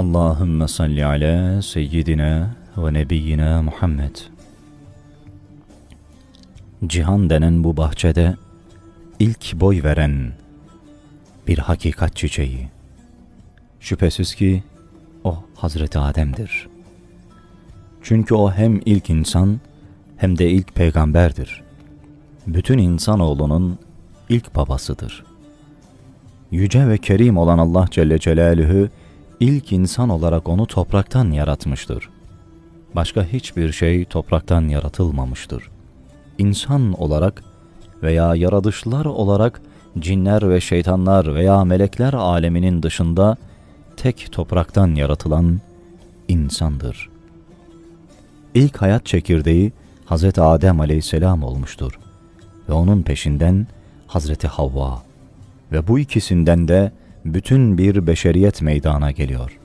Allahümme salli ala seyyidina ve nebiyyina Muhammed. Cihan denen bu bahçede ilk boy veren bir hakikat çiçeği. Şüphesiz ki o Hazreti Adem'dir. Çünkü o hem ilk insan hem de ilk peygamberdir. Bütün insanoğlunun ilk babasıdır. Yüce ve kerim olan Allah Celle Celaluhu ilk insan olarak onu topraktan yaratmıştır. Başka hiçbir şey topraktan yaratılmamıştır. İnsan olarak veya yaratışlar olarak cinler ve şeytanlar veya melekler aleminin dışında tek topraktan yaratılan insandır. İlk hayat çekirdeği Hz. Adem aleyhisselam olmuştur ve onun peşinden Hz. Havva ve bu ikisinden de bütün bir beşeriyet meydana geliyor.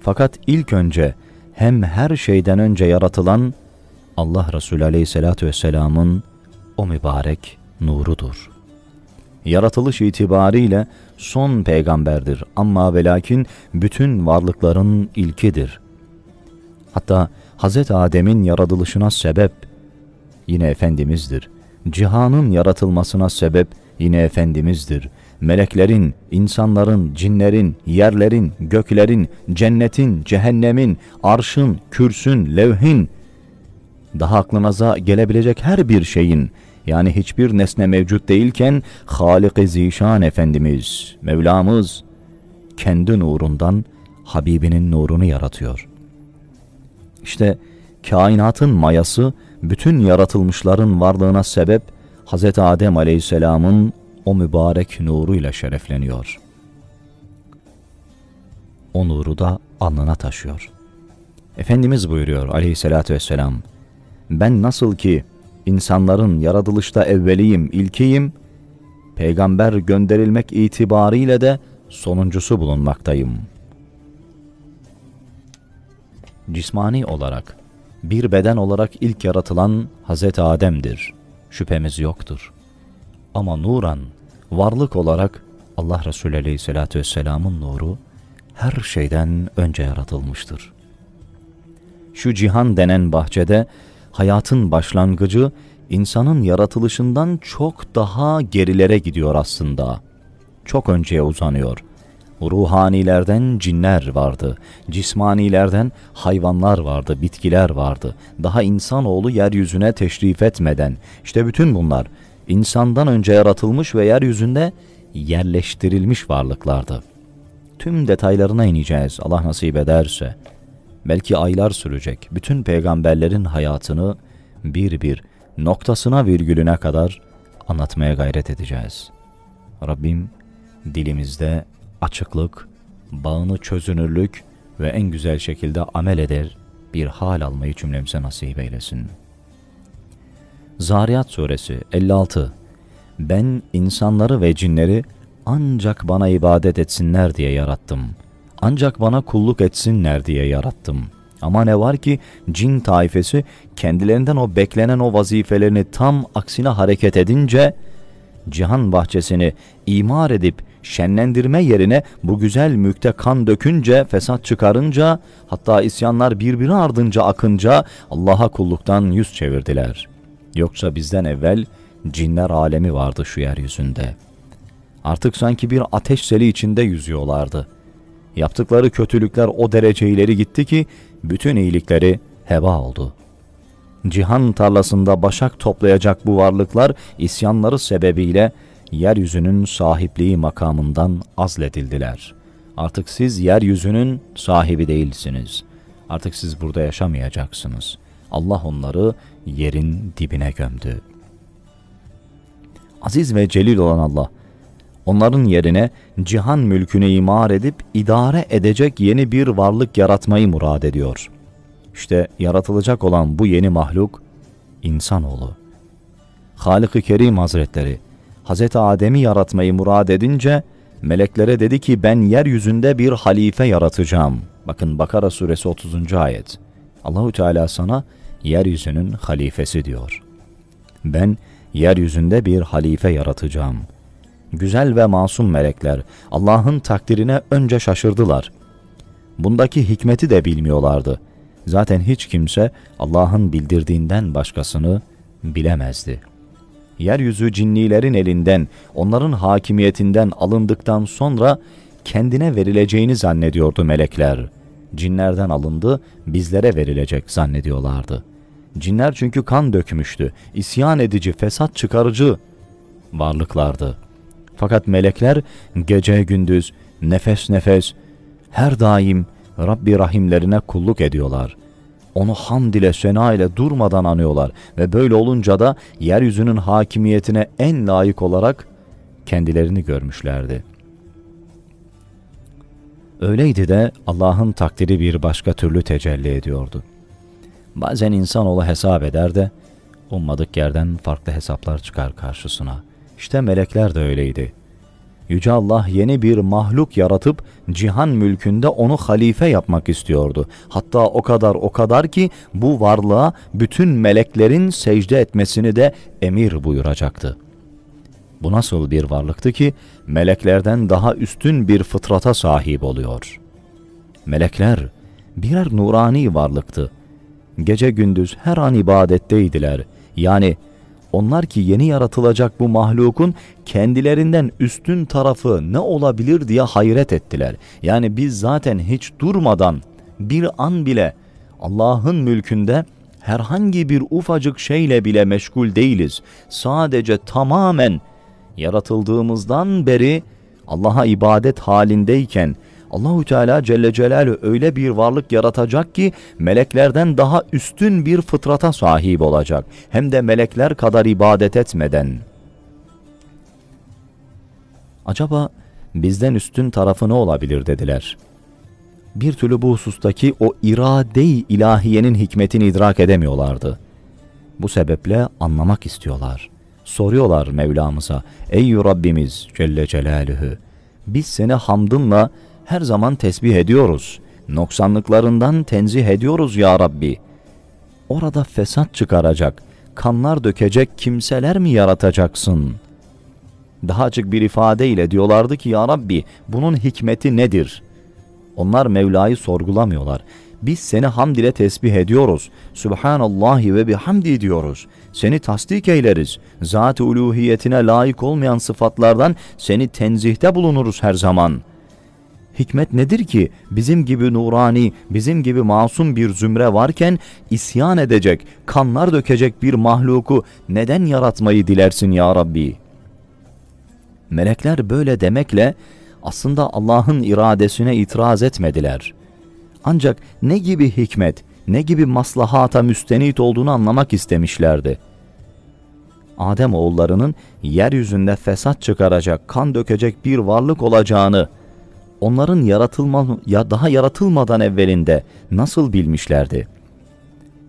Fakat ilk önce hem her şeyden önce yaratılan Allah Resulü aleyhissalatü vesselamın o mübarek nurudur. Yaratılış itibariyle son peygamberdir ama ve lakin bütün varlıkların ilkidir. Hatta Hz. Adem'in yaratılışına sebep yine Efendimiz'dir. Cihanın yaratılmasına sebep yine Efendimiz'dir. Meleklerin, insanların, cinlerin, yerlerin, göklerin, cennetin, cehennemin, arşın, kürsün, levhin, daha aklınıza gelebilecek her bir şeyin, yani hiçbir nesne mevcut değilken Halik-i Zişan Efendimiz, Mevlamız kendi nurundan Habibinin nurunu yaratıyor. İşte kainatın mayası, bütün yaratılmışların varlığına sebep Hz. Adem aleyhisselamın o mübarek nuruyla şerefleniyor. O nuru da alnına taşıyor. Efendimiz buyuruyor aleyhissalatü vesselam, ben nasıl ki insanların yaratılışta evveliyim, ilkiyim, peygamber gönderilmek itibariyle de sonuncusu bulunmaktayım. Cismani olarak, bir beden olarak ilk yaratılan Hz. Adem'dir. Şüphemiz yoktur. Ama nuran, varlık olarak Allah Resulü aleyhissalatü vesselamın nuru her şeyden önce yaratılmıştır. Şu cihan denen bahçede hayatın başlangıcı insanın yaratılışından çok daha gerilere gidiyor aslında. Çok önceye uzanıyor. Ruhanilerden cinler vardı, cismanilerden hayvanlar vardı, bitkiler vardı. Daha insanoğlu yeryüzüne teşrif etmeden, işte bütün bunlar insandan önce yaratılmış ve yeryüzünde yerleştirilmiş varlıklardı. Tüm detaylarına ineceğiz Allah nasip ederse. Belki aylar sürecek bütün peygamberlerin hayatını bir bir noktasına virgülüne kadar anlatmaya gayret edeceğiz. Rabbim dilimizde açıklık, bağını çözünürlük ve en güzel şekilde amel eder bir hal almayı cümlemize nasip eylesin. Zariyat suresi 56. Ben insanları ve cinleri ancak bana ibadet etsinler diye yarattım. Ancak bana kulluk etsinler diye yarattım. Ama ne var ki cin taifesi kendilerinden o beklenen o vazifelerini tam aksine hareket edince cihan bahçesini imar edip şenlendirme yerine bu güzel mülkte kan dökünce, fesat çıkarınca, hatta isyanlar birbiri ardınca akınca Allah'a kulluktan yüz çevirdiler. Yoksa bizden evvel cinler alemi vardı şu yeryüzünde. Artık sanki bir ateş seli içinde yüzüyorlardı. Yaptıkları kötülükler o derece ileri gitti ki bütün iyilikleri heba oldu. Cihan tarlasında başak toplayacak bu varlıklar isyanları sebebiyle yeryüzünün sahipliği makamından azledildiler. Artık siz yeryüzünün sahibi değilsiniz. Artık siz burada yaşamayacaksınız. Allah onları yerin dibine gömdü. Aziz ve celil olan Allah, onların yerine cihan mülkünü imar edip idare edecek yeni bir varlık yaratmayı murad ediyor. İşte yaratılacak olan bu yeni mahluk, insanoğlu. Halik-i Kerim Hazretleri, Hz. Adem'i yaratmayı murad edince, meleklere dedi ki ben yeryüzünde bir halife yaratacağım. Bakın Bakara suresi 30. ayet. Allahu Teala sana yeryüzünün halifesi diyor. Ben yeryüzünde bir halife yaratacağım. Güzel ve masum melekler Allah'ın takdirine önce şaşırdılar. Bundaki hikmeti de bilmiyorlardı. Zaten hiç kimse Allah'ın bildirdiğinden başkasını bilemezdi. Yeryüzü cinnilerin elinden, onların hakimiyetinden alındıktan sonra kendine verileceğini zannediyordu melekler. Cinlerden alındı, bizlere verilecek zannediyorlardı. Cinler çünkü kan dökmüştü, isyan edici, fesat çıkarıcı varlıklardı. Fakat melekler gece gündüz, nefes nefes, her daim Rabbi rahimlerine kulluk ediyorlar. Onu hamd ile, sena ile durmadan anıyorlar ve böyle olunca da yeryüzünün hakimiyetine en layık olarak kendilerini görmüşlerdi. Öyleydi de Allah'ın takdiri bir başka türlü tecelli ediyordu. Bazen insanoğlu hesap eder de ummadık yerden farklı hesaplar çıkar karşısına. İşte melekler de öyleydi. Yüce Allah yeni bir mahluk yaratıp cihan mülkünde onu halife yapmak istiyordu. Hatta o kadar ki bu varlığa bütün meleklerin secde etmesini de emir buyuracaktı. Bu nasıl bir varlıktı ki meleklerden daha üstün bir fıtrata sahip oluyor? Melekler birer nurani varlıktı. Gece gündüz her an ibadetteydiler. Yani onlar ki yeni yaratılacak bu mahlukun kendilerinden üstün tarafı ne olabilir diye hayret ettiler. Yani biz zaten hiç durmadan bir an bile Allah'ın mülkünde herhangi bir ufacık şeyle bile meşgul değiliz. Sadece tamamen yaratıldığımızdan beri Allah'a ibadet halindeyken Allahu Teala Celle Celaluhu öyle bir varlık yaratacak ki meleklerden daha üstün bir fıtrata sahip olacak. Hem de melekler kadar ibadet etmeden. Acaba bizden üstün tarafı ne olabilir dediler. Bir türlü bu husustaki o irade-i ilahiyenin hikmetini idrak edemiyorlardı. Bu sebeple anlamak istiyorlar. Soruyorlar Mevlamıza: "Ey Rabbimiz Celle Celaluhu, biz seni hamdınla her zaman tesbih ediyoruz. Noksanlıklarından tenzih ediyoruz ya Rabbi. Orada fesat çıkaracak, kanlar dökecek kimseler mi yaratacaksın?" Daha açık bir ifadeyle diyorlardı ki ya Rabbi bunun hikmeti nedir? Onlar Mevla'yı sorgulamıyorlar. Biz seni hamd ile tesbih ediyoruz. Sübhanallahi ve bihamdi diyoruz. Seni tasdik eyleriz. Zat-ı uluhiyetine layık olmayan sıfatlardan seni tenzihte bulunuruz her zaman. Hikmet nedir ki bizim gibi nurani, bizim gibi masum bir zümre varken isyan edecek, kanlar dökecek bir mahluku neden yaratmayı dilersin ya Rabbi? Melekler böyle demekle aslında Allah'ın iradesine itiraz etmediler. Ancak ne gibi hikmet, ne gibi maslahata müstenit olduğunu anlamak istemişlerdi. Adem oğullarının yeryüzünde fesat çıkaracak, kan dökecek bir varlık olacağını onların daha yaratılmadan evvelinde nasıl bilmişlerdi?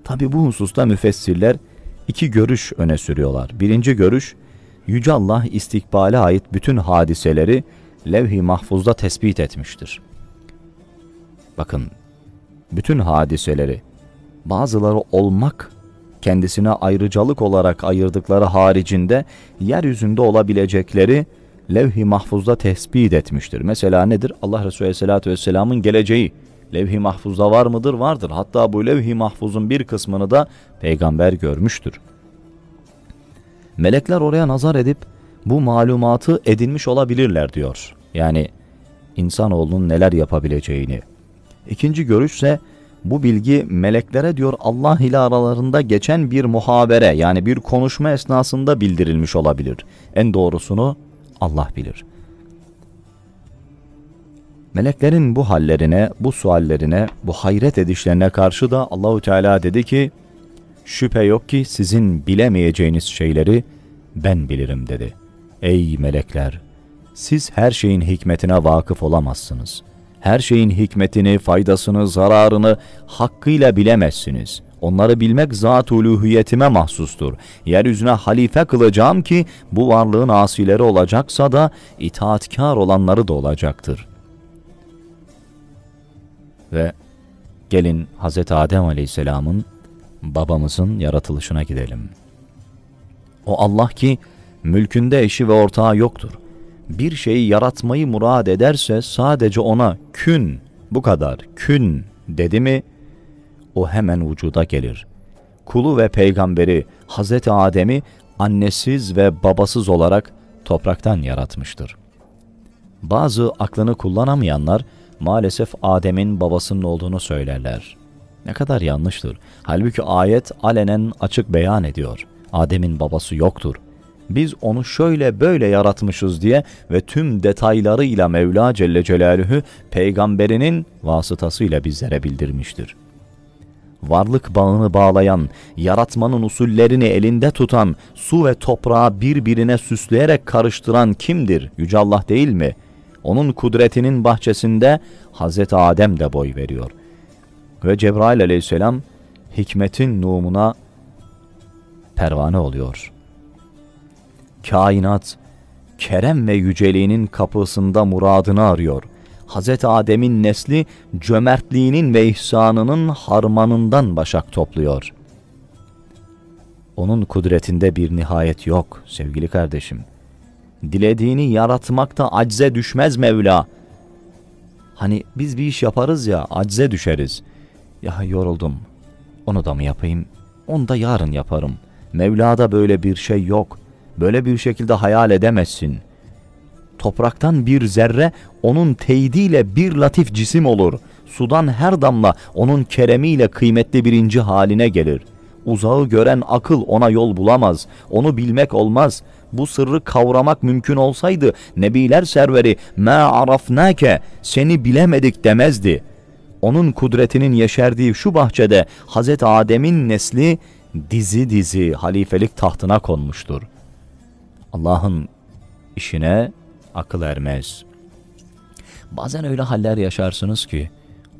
Tabi bu hususta müfessirler iki görüş öne sürüyorlar. Birinci görüş, Yüce Allah istikbale ait bütün hadiseleri levh-i mahfuzda tespit etmiştir. Bakın, bütün hadiseleri, bazıları olmak kendisine ayrıcalık olarak ayırdıkları haricinde yeryüzünde olabilecekleri levh-i mahfuzda tespit etmiştir. Mesela nedir? Allah Resulü Aleyhisselatü Vesselam'ın geleceği levh-i mahfuzda var mıdır? Vardır. Hatta bu levh-i mahfuzun bir kısmını da peygamber görmüştür. Melekler oraya nazar edip bu malumatı edinmiş olabilirler diyor. Yani insanoğlunun neler yapabileceğini. İkinci görüşse bu bilgi meleklere diyor Allah ile aralarında geçen bir muhabere, yani bir konuşma esnasında bildirilmiş olabilir. En doğrusunu Allah bilir. Meleklerin bu hallerine, bu suallerine, bu hayret edişlerine karşı da Allahu Teala dedi ki: "Şüphe yok ki sizin bilemeyeceğiniz şeyleri ben bilirim" dedi. Ey melekler, siz her şeyin hikmetine vakıf olamazsınız. Her şeyin hikmetini, faydasını, zararını hakkıyla bilemezsiniz. Onları bilmek zat-ı uluhiyetime mahsustur. Yeryüzüne halife kılacağım ki bu varlığın asileri olacaksa da itaatkar olanları da olacaktır. Ve gelin Hz. Adem Aleyhisselam'ın, babamızın yaratılışına gidelim. O Allah ki mülkünde eşi ve ortağı yoktur. Bir şeyi yaratmayı murad ederse sadece ona kün bu kadar kün dedi mi o hemen vücuda gelir. Kulu ve peygamberi Hz. Adem'i annesiz ve babasız olarak topraktan yaratmıştır. Bazı aklını kullanamayanlar maalesef Adem'in babasının olduğunu söylerler. Ne kadar yanlıştır. Halbuki ayet alenen açık beyan ediyor. Adem'in babası yoktur. Biz onu şöyle böyle yaratmışız diye ve tüm detaylarıyla Mevla Celle Celaluhu peygamberinin vasıtasıyla bizlere bildirmiştir. Varlık bağını bağlayan, yaratmanın usullerini elinde tutan, su ve toprağı birbirine süsleyerek karıştıran kimdir? Yüce Allah değil mi? Onun kudretinin bahçesinde Hz. Adem de boy veriyor. Ve Cebrail aleyhisselam hikmetin numuna pervane oluyor. Kainat, kerem ve yüceliğinin kapısında muradını arıyor. Hz. Adem'in nesli cömertliğinin ve ihsanının harmanından başak topluyor. Onun kudretinde bir nihayet yok sevgili kardeşim. Dilediğini yaratmakta acze düşmez Mevla. Hani biz bir iş yaparız ya, acze düşeriz. Ya yoruldum, onu da mı yapayım? Onu da yarın yaparım. Mevla'da böyle bir şey yok. Böyle bir şekilde hayal edemezsin. Topraktan bir zerre onun teyidiyle bir latif cisim olur. Sudan her damla onun keremiyle kıymetli birinci haline gelir. Uzağı gören akıl ona yol bulamaz. Onu bilmek olmaz. Bu sırrı kavramak mümkün olsaydı Nebiler serveri "Mâ arafnâke" seni bilemedik demezdi. Onun kudretinin yeşerdiği şu bahçede Hz. Adem'in nesli dizi dizi halifelik tahtına konmuştur. Allah'ın işine akıl ermez. Bazen öyle haller yaşarsınız ki,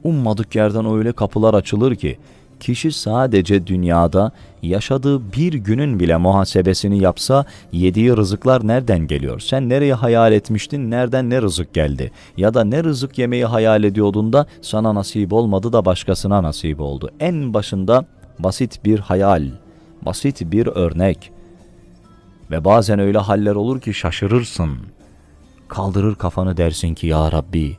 ummadık yerden öyle kapılar açılır ki, kişi sadece dünyada yaşadığı bir günün bile muhasebesini yapsa, yediği rızıklar nereden geliyor? Sen nereye hayal etmiştin, nereden ne rızık geldi? Ya da ne rızık yemeyi hayal ediyordun da sana nasip olmadı da başkasına nasip oldu. En başında basit bir hayal, basit bir örnek. Ve bazen öyle haller olur ki şaşırırsın. Kaldırır kafanı dersin ki ya Rabbi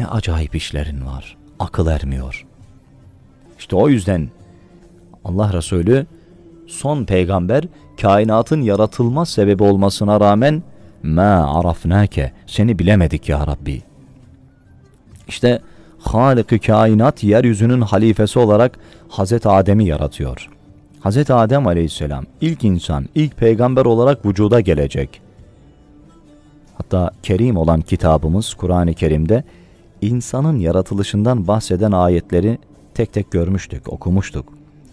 ne acayip işlerin var. Akıl ermiyor. İşte o yüzden Allah Resulü son peygamber kainatın yaratılmaz sebebi olmasına rağmen "Mâ arafnâke" seni bilemedik ya Rabbi. İşte Halik-i kainat yeryüzünün halifesi olarak Hz. Adem'i yaratıyor. Hz. Adem aleyhisselam ilk insan, ilk peygamber olarak vücuda gelecek. Hatta kerim olan kitabımız Kur'an-ı Kerim'de insanın yaratılışından bahseden ayetleri tek tek görmüştük, okumuştuk.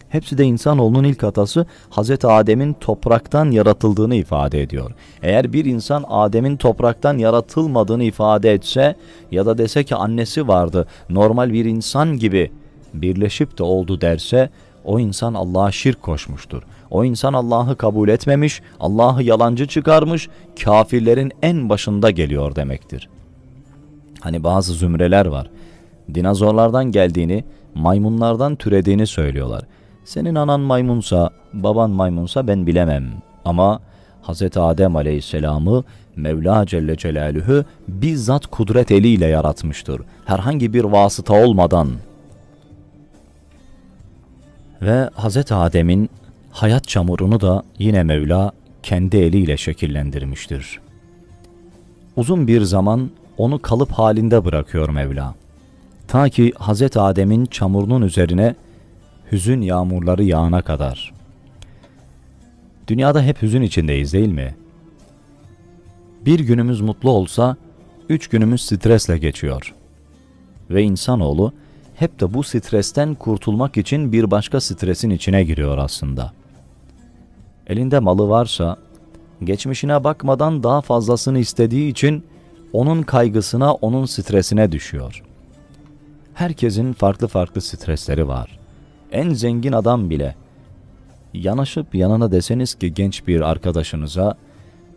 Hepsi de insanoğlunun ilk atası Hz. Adem'in topraktan yaratıldığını ifade ediyor. Eğer bir insan Adem'in topraktan yaratılmadığını ifade etse ya da dese ki annesi vardı, normal bir insan gibi birleşip de oldu derse, o insan Allah'a şirk koşmuştur. O insan Allah'ı kabul etmemiş, Allah'ı yalancı çıkarmış, kafirlerin en başında geliyor demektir. Hani bazı zümreler var. Dinozorlardan geldiğini, maymunlardan türediğini söylüyorlar. Senin anan maymunsa, baban maymunsa ben bilemem. Ama Hz. Adem aleyhisselamı Mevla Celle Celaluhu bizzat kudret eliyle yaratmıştır. Herhangi bir vasıta olmadan. Ve Hz. Adem'in hayat çamurunu da yine Mevla kendi eliyle şekillendirmiştir. Uzun bir zaman onu kalıp halinde bırakıyor Mevla. Ta ki Hz. Adem'in çamurunun üzerine hüzün yağmurları yağana kadar. Dünyada hep hüzün içindeyiz değil mi? Bir günümüz mutlu olsa, 3 günümüz stresle geçiyor. Ve insanoğlu hep de bu stresten kurtulmak için bir başka stresin içine giriyor aslında. Elinde malı varsa, geçmişine bakmadan daha fazlasını istediği için onun kaygısına, onun stresine düşüyor. Herkesin farklı farklı stresleri var. En zengin adam bile yanaşıp yanına deseniz ki genç bir arkadaşınıza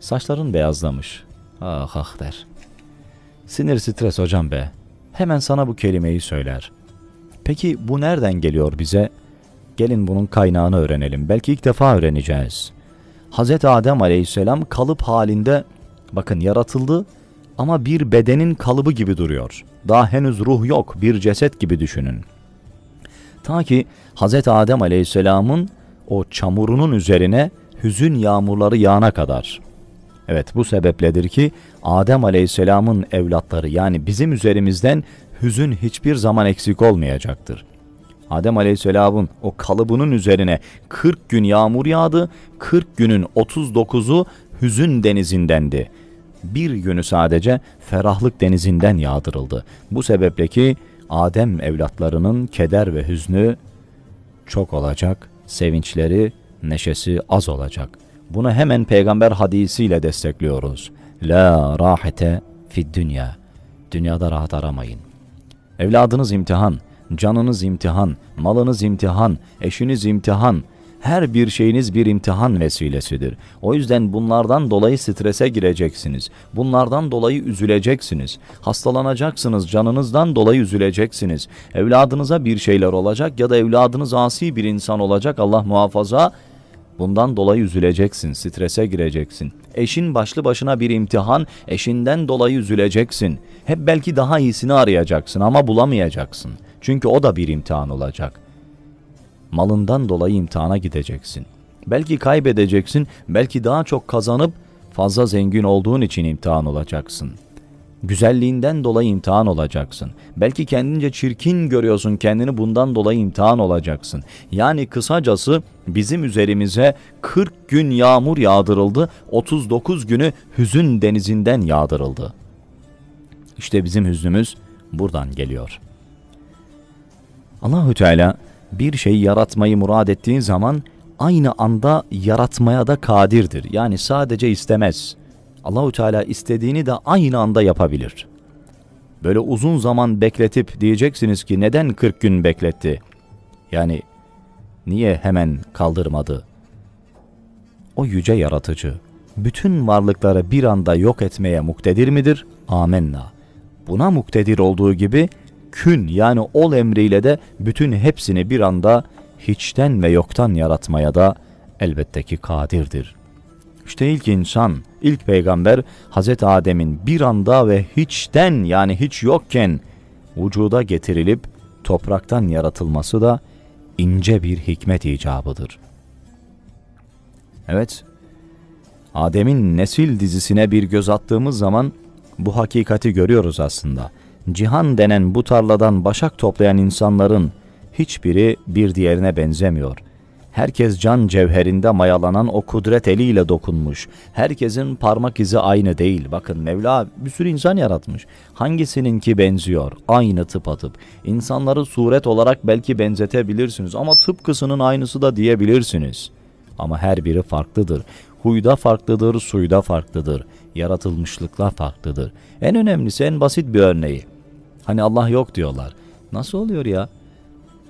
saçların beyazlamış. Ah ah der. Sinir stres hocam be. Hemen sana bu kelimeyi söyler. Peki bu nereden geliyor bize? Gelin bunun kaynağını öğrenelim. Belki ilk defa öğreneceğiz. Hz. Adem aleyhisselam kalıp halinde, bakın yaratıldı ama bir bedenin kalıbı gibi duruyor. daha henüz ruh yok, bir ceset gibi düşünün. Ta ki Hz. Adem Aleyhisselam'ın o çamurunun üzerine hüzün yağmurları yağana kadar. Evet, bu sebepledir ki Adem Aleyhisselam'ın evlatları, yani bizim üzerimizden hüzün hiçbir zaman eksik olmayacaktır. Adem Aleyhisselam'ın o kalıbının üzerine 40 gün yağmur yağdı, 40 günün 39'u hüzün denizindendi. Bir günü sadece ferahlık denizinden yağdırıldı. Bu sebeple ki Adem evlatlarının keder ve hüznü çok olacak, sevinçleri, neşesi az olacak. Bunu hemen peygamber hadisiyle destekliyoruz. La rahete fid dünya. Dünyada rahat aramayın. Evladınız imtihan, canınız imtihan, malınız imtihan, eşiniz imtihan. Her bir şeyiniz bir imtihan vesilesidir. O yüzden bunlardan dolayı strese gireceksiniz. Bunlardan dolayı üzüleceksiniz. Hastalanacaksınız, canınızdan dolayı üzüleceksiniz. Evladınıza bir şeyler olacak ya da evladınız asi bir insan olacak, Allah muhafaza. Bundan dolayı üzüleceksin, strese gireceksin. Eşin başlı başına bir imtihan, eşinden dolayı üzüleceksin. Hep belki daha iyisini arayacaksın ama bulamayacaksın. Çünkü o da bir imtihan olacak. Malından dolayı imtihana gideceksin. Belki kaybedeceksin, belki daha çok kazanıp fazla zengin olduğun için imtihan olacaksın. Güzelliğinden dolayı imtihan olacaksın. Belki kendince çirkin görüyorsun kendini, bundan dolayı imtihan olacaksın. Yani kısacası bizim üzerimize 40 gün yağmur yağdırıldı, 39 günü hüzün denizinden yağdırıldı. İşte bizim hüznümüz buradan geliyor. Allahü Teala bir şeyi yaratmayı murad ettiği zaman aynı anda yaratmaya da kadirdir. Yani sadece istemez. Allahu Teala istediğini de aynı anda yapabilir. Böyle uzun zaman bekletip diyeceksiniz ki neden 40 gün bekletti? Yani niye hemen kaldırmadı? O yüce yaratıcı bütün varlıkları bir anda yok etmeye muktedir midir? Amenna. Buna muktedir olduğu gibi kün, yani ol emriyle de bütün hepsini bir anda hiçten ve yoktan yaratmaya da elbette ki kadirdir. İşte ilk insan, ilk peygamber Hazreti Adem'in bir anda ve hiçten, yani hiç yokken vücuda getirilip topraktan yaratılması da ince bir hikmet icabıdır. Evet, Adem'in nesil dizisine bir göz attığımız zaman bu hakikati görüyoruz aslında. Cihan denen bu tarladan başak toplayan insanların hiçbiri bir diğerine benzemiyor. Herkes can cevherinde mayalanan o kudret eliyle dokunmuş. Herkesin parmak izi aynı değil. Bakın Mevla bir sürü insan yaratmış. Hangisininki benziyor? Aynı tıpatıp. İnsanları suret olarak belki benzetebilirsiniz ama tıpkısının aynısı da diyebilirsiniz. Ama her biri farklıdır. Huyda farklıdır, suyda farklıdır. Yaratılmışlıkla farklıdır. En önemlisi, en basit bir örneği. Hani Allah yok diyorlar. Nasıl oluyor ya?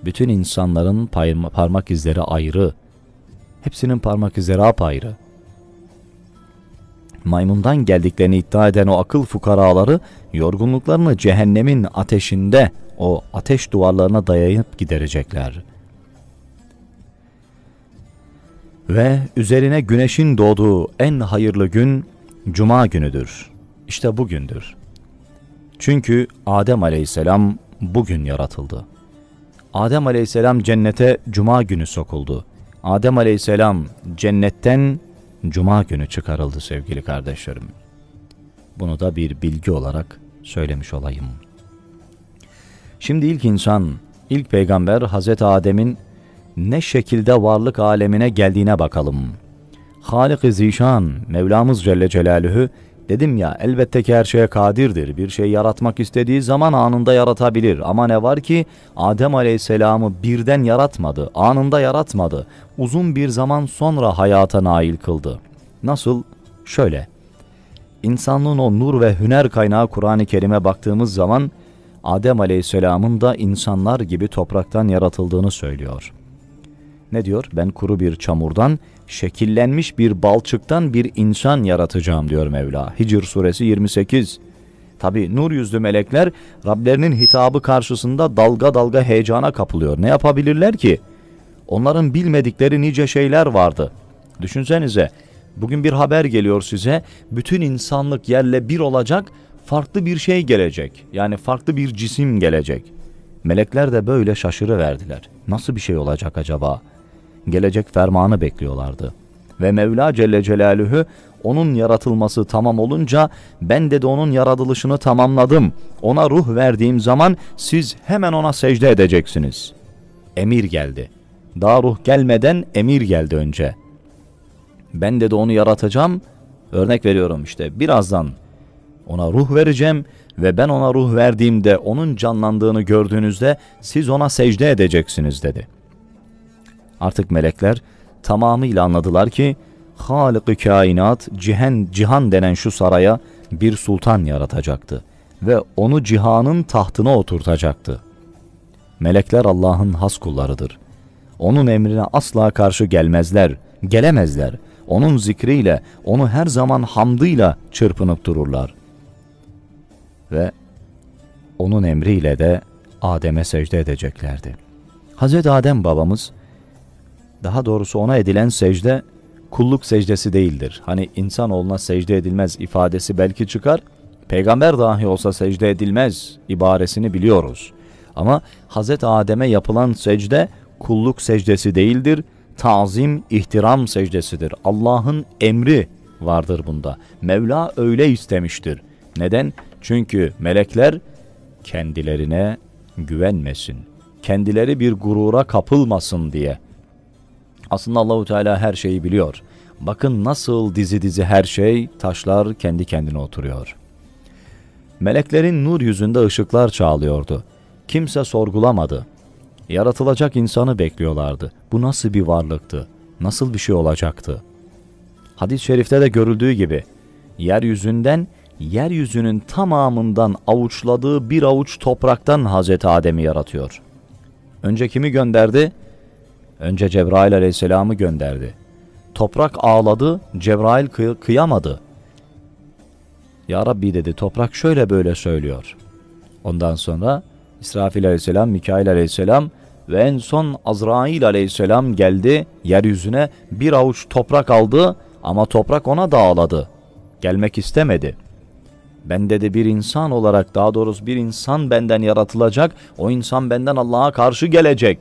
Bütün insanların parmak izleri ayrı. Hepsinin parmak izleri apayrı. Maymundan geldiklerini iddia eden o akıl fukaraları yorgunluklarını cehennemin ateşinde, o ateş duvarlarına dayayıp giderecekler. Ve üzerine güneşin doğduğu en hayırlı gün Cuma günüdür. İşte bugündür. Çünkü Adem Aleyhisselam bugün yaratıldı. Adem Aleyhisselam cennete Cuma günü sokuldu. Adem Aleyhisselam cennetten Cuma günü çıkarıldı sevgili kardeşlerim. Bunu da bir bilgi olarak söylemiş olayım. Şimdi ilk insan, ilk peygamber Hazreti Adem'in ne şekilde varlık alemine geldiğine bakalım. Halik-i Zişan, Mevlamız Celle Celaluhu, dedim ya elbette ki her şeye kadirdir. Bir şey yaratmak istediği zaman anında yaratabilir. Ama ne var ki Adem Aleyhisselam'ı birden yaratmadı, anında yaratmadı. Uzun bir zaman sonra hayata nail kıldı. Nasıl? Şöyle. İnsanlığın o nur ve hüner kaynağı Kur'an-ı Kerim'e baktığımız zaman Adem Aleyhisselam'ın da insanlar gibi topraktan yaratıldığını söylüyor. Ne diyor? Ben kuru bir çamurdan, şekillenmiş bir balçıktan bir insan yaratacağım diyor Mevla. Hicr suresi 28. Tabi nur yüzlü melekler Rablerinin hitabı karşısında dalga dalga heyecana kapılıyor. Ne yapabilirler ki? Onların bilmedikleri nice şeyler vardı. Düşünsenize, bugün bir haber geliyor size. Bütün insanlık yerle bir olacak. farklı bir şey gelecek. Yani farklı bir cisim gelecek. Melekler de böyle şaşırıverdiler. Nasıl bir şey olacak acaba? Gelecek fermanı bekliyorlardı. Ve Mevla Celle Celaluhu onun yaratılması tamam olunca ben de onun yaratılışını tamamladım. Ona ruh verdiğim zaman siz hemen ona secde edeceksiniz. Emir geldi. Daha ruh gelmeden emir geldi önce. Ben de onu yaratacağım. Örnek veriyorum işte birazdan ona ruh vereceğim ve ben ona ruh verdiğimde onun canlandığını gördüğünüzde siz ona secde edeceksiniz dedi. Artık melekler tamamıyla anladılar ki Halık-ı Kainat cihan denen şu saraya bir sultan yaratacaktı ve onu cihanın tahtına oturtacaktı. Melekler Allah'ın has kullarıdır. Onun emrine asla karşı gelmezler, gelemezler. Onun zikriyle, onu her zaman hamdıyla çırpınıp dururlar. Ve onun emriyle de Adem'e secde edeceklerdi. Hazreti Adem babamız, daha doğrusu ona edilen secde kulluk secdesi değildir. Hani insanoğluna secde edilmez ifadesi belki çıkar, peygamber dahi olsa secde edilmez ibaresini biliyoruz. Ama Hazreti Adem'e yapılan secde kulluk secdesi değildir. Tazim, ihtiram secdesidir. Allah'ın emri vardır bunda. Mevla öyle istemiştir. Neden? Çünkü melekler kendilerine güvenmesin. Kendileri bir gurura kapılmasın diye. Aslında Allahu Teala her şeyi biliyor. Bakın nasıl dizi dizi her şey, taşlar kendi kendine oturuyor. Meleklerin nur yüzünde ışıklar çağlıyordu. Kimse sorgulamadı. Yaratılacak insanı bekliyorlardı. Bu nasıl bir varlıktı? Nasıl bir şey olacaktı? Hadis-i şerifte de görüldüğü gibi yeryüzünün tamamından avuçladığı bir avuç topraktan Hazreti Adem'i yaratıyor. Önce kimi gönderdi? Önce Cebrail Aleyhisselam'ı gönderdi. Toprak ağladı, Cebrail kıyamadı. Ya Rabbi dedi, toprak şöyle böyle söylüyor. Ondan sonra İsrafil Aleyhisselam, Mikail Aleyhisselam ve en son Azrail Aleyhisselam geldi yeryüzüne, bir avuç toprak aldı ama toprak ona dağladı. Gelmek istemedi. Ben dedi bir insan olarak, daha doğrusu bir insan benden yaratılacak, o insan benden Allah'a karşı gelecek.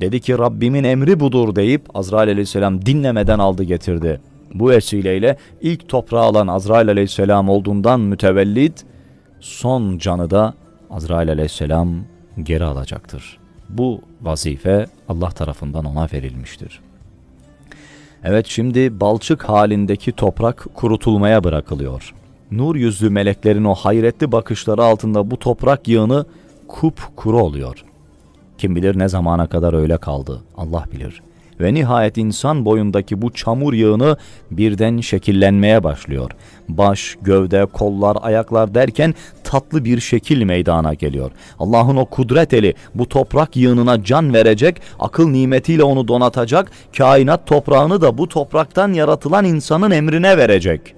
Dedi ki Rabbimin emri budur deyip Azrail Aleyhisselam dinlemeden aldı getirdi. Bu vesileyle ilk toprağı alan Azrail Aleyhisselam olduğundan mütevellit son canı da Azrail Aleyhisselam geri alacaktır. Bu vazife Allah tarafından ona verilmiştir. Evet, şimdi balçık halindeki toprak kurutulmaya bırakılıyor. Nur yüzlü meleklerin o hayretli bakışları altında bu toprak yığını kupkuru oluyor. Kim bilir ne zamana kadar öyle kaldı, Allah bilir. Ve nihayet insan boyundaki bu çamur yığını birden şekillenmeye başlıyor. Baş, gövde, kollar, ayaklar derken tatlı bir şekil meydana geliyor. Allah'ın o kudret eli bu toprak yığınına can verecek, akıl nimetiyle onu donatacak, kainat toprağını da bu topraktan yaratılan insanın emrine verecek.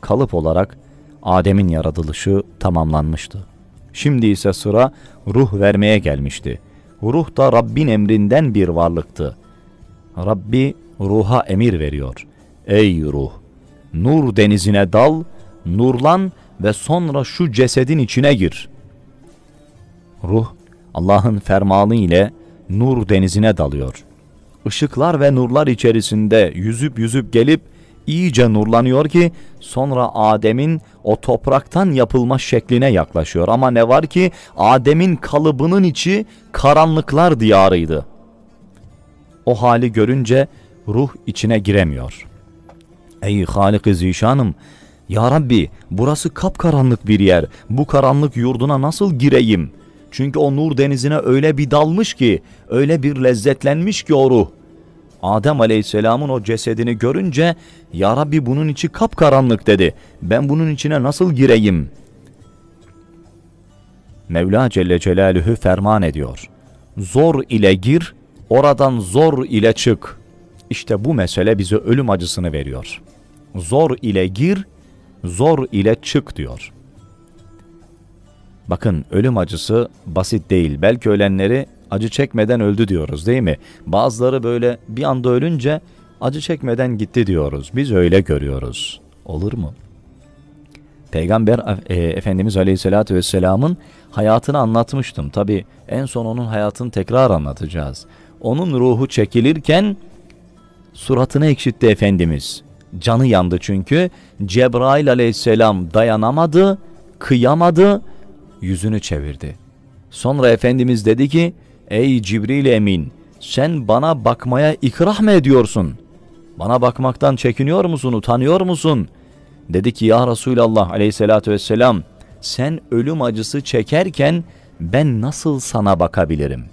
Kalıp olarak Adem'in yaratılışı tamamlanmıştı. Şimdi ise sıra ruh vermeye gelmişti. Ruh da Rabbin emrinden bir varlıktı. Rabbi ruha emir veriyor. Ey ruh! Nur denizine dal, nurlan ve sonra şu cesedin içine gir. Ruh Allah'ın fermanı ile nur denizine dalıyor. Işıklar ve nurlar içerisinde yüzüp gelip iyice nurlanıyor ki sonra Adem'in o topraktan yapılma şekline yaklaşıyor. Ama ne var ki Adem'in kalıbının içi karanlıklar diyarıydı. O hali görünce ruh içine giremiyor. Ey Halık-ı Zişanım, Ya Rabbi burası kapkaranlık bir yer, bu karanlık yurduna nasıl gireyim? Çünkü o nur denizine öyle bir dalmış ki, öyle bir lezzetlenmiş ki o ruh. Adem Aleyhisselam'ın o cesedini görünce Ya Rabbi bunun içi kapkaranlık dedi. Ben bunun içine nasıl gireyim? Mevla Celle Celaluhu ferman ediyor. Zor ile gir, oradan zor ile çık. İşte bu mesele bize ölüm acısını veriyor. Zor ile gir, zor ile çık diyor. Bakın ölüm acısı basit değil. Belki ölenleri acı çekmeden öldü diyoruz değil mi? Bazıları böyle bir anda ölünce acı çekmeden gitti diyoruz. Biz öyle görüyoruz. Olur mu? Peygamber Efendimiz Aleyhisselatü Vesselam'ın hayatını anlatmıştım. Tabi en son onun hayatını tekrar anlatacağız. Onun ruhu çekilirken suratını ekşitti Efendimiz. Canı yandı çünkü. Cebrail Aleyhisselam dayanamadı, kıyamadı, yüzünü çevirdi. Sonra Efendimiz dedi ki, ey Cibril Emin, sen bana bakmaya ikrah mı ediyorsun? Bana bakmaktan çekiniyor musun, utanıyor musun? Dedi ki, ya Resulallah Aleyhisselatü Vesselam, sen ölüm acısı çekerken ben nasıl sana bakabilirim?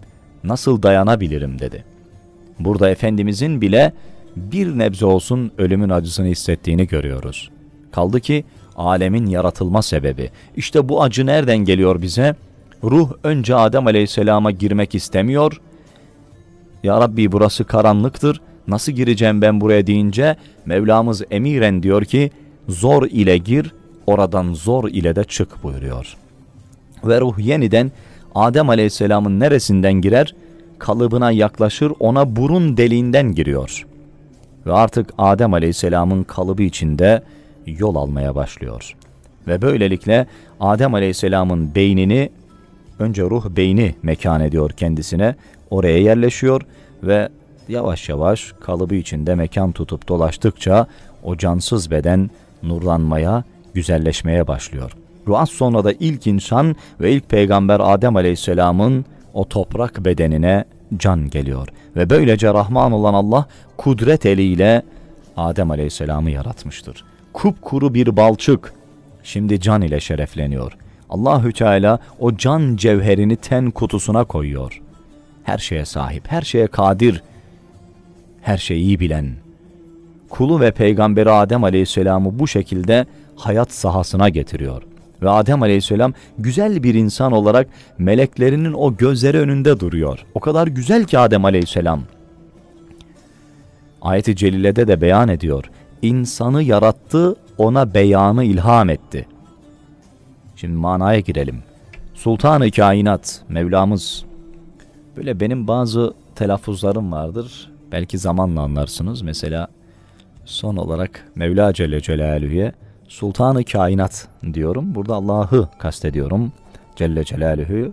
Nasıl dayanabilirim dedi. Burada Efendimizin bile bir nebze olsun ölümün acısını hissettiğini görüyoruz. Kaldı ki alemin yaratılma sebebi. İşte bu acı nereden geliyor bize? Ruh önce Adem Aleyhisselam'a girmek istemiyor. Ya Rabbi burası karanlıktır. Nasıl gireceğim ben buraya deyince Mevlamız emiren diyor ki zor ile gir, oradan zor ile de çık buyuruyor. Ve ruh yeniden Adem Aleyhisselam'ın neresinden girer? Kalıbına yaklaşır, ona burun deliğinden giriyor. Ve artık Adem Aleyhisselam'ın kalıbı içinde yol almaya başlıyor. Ve böylelikle Adem Aleyhisselam'ın beynini, önce ruh beyni mekan ediyor kendisine, oraya yerleşiyor ve yavaş yavaş kalıbı içinde mekan tutup dolaştıkça o cansız beden nurlanmaya, güzelleşmeye başlıyor. Az sonra da ilk insan ve ilk peygamber Adem Aleyhisselam'ın o toprak bedenine can geliyor. Ve böylece Rahman olan Allah kudret eliyle Adem Aleyhisselam'ı yaratmıştır. Kupkuru bir balçık şimdi can ile şerefleniyor. Allahü Teala o can cevherini ten kutusuna koyuyor. Her şeye sahip, her şeye kadir, her şeyi bilen. Kulu ve peygamberi Adem Aleyhisselam'ı bu şekilde hayat sahasına getiriyor. Ve Adem Aleyhisselam güzel bir insan olarak meleklerinin o gözleri önünde duruyor. O kadar güzel ki Adem Aleyhisselam. Ayet-i Celile'de de beyan ediyor. İnsanı yarattı, ona beyanı ilham etti. Şimdi manaya girelim. Sultan-ı Kainat, Mevlamız. Böyle benim bazı telaffuzlarım vardır. Belki zamanla anlarsınız. Mesela son olarak Mevla Celle Celaluhu'ya Sultan-ı Kainat diyorum. Burada Allah'ı kastediyorum. Celle Celaluhu.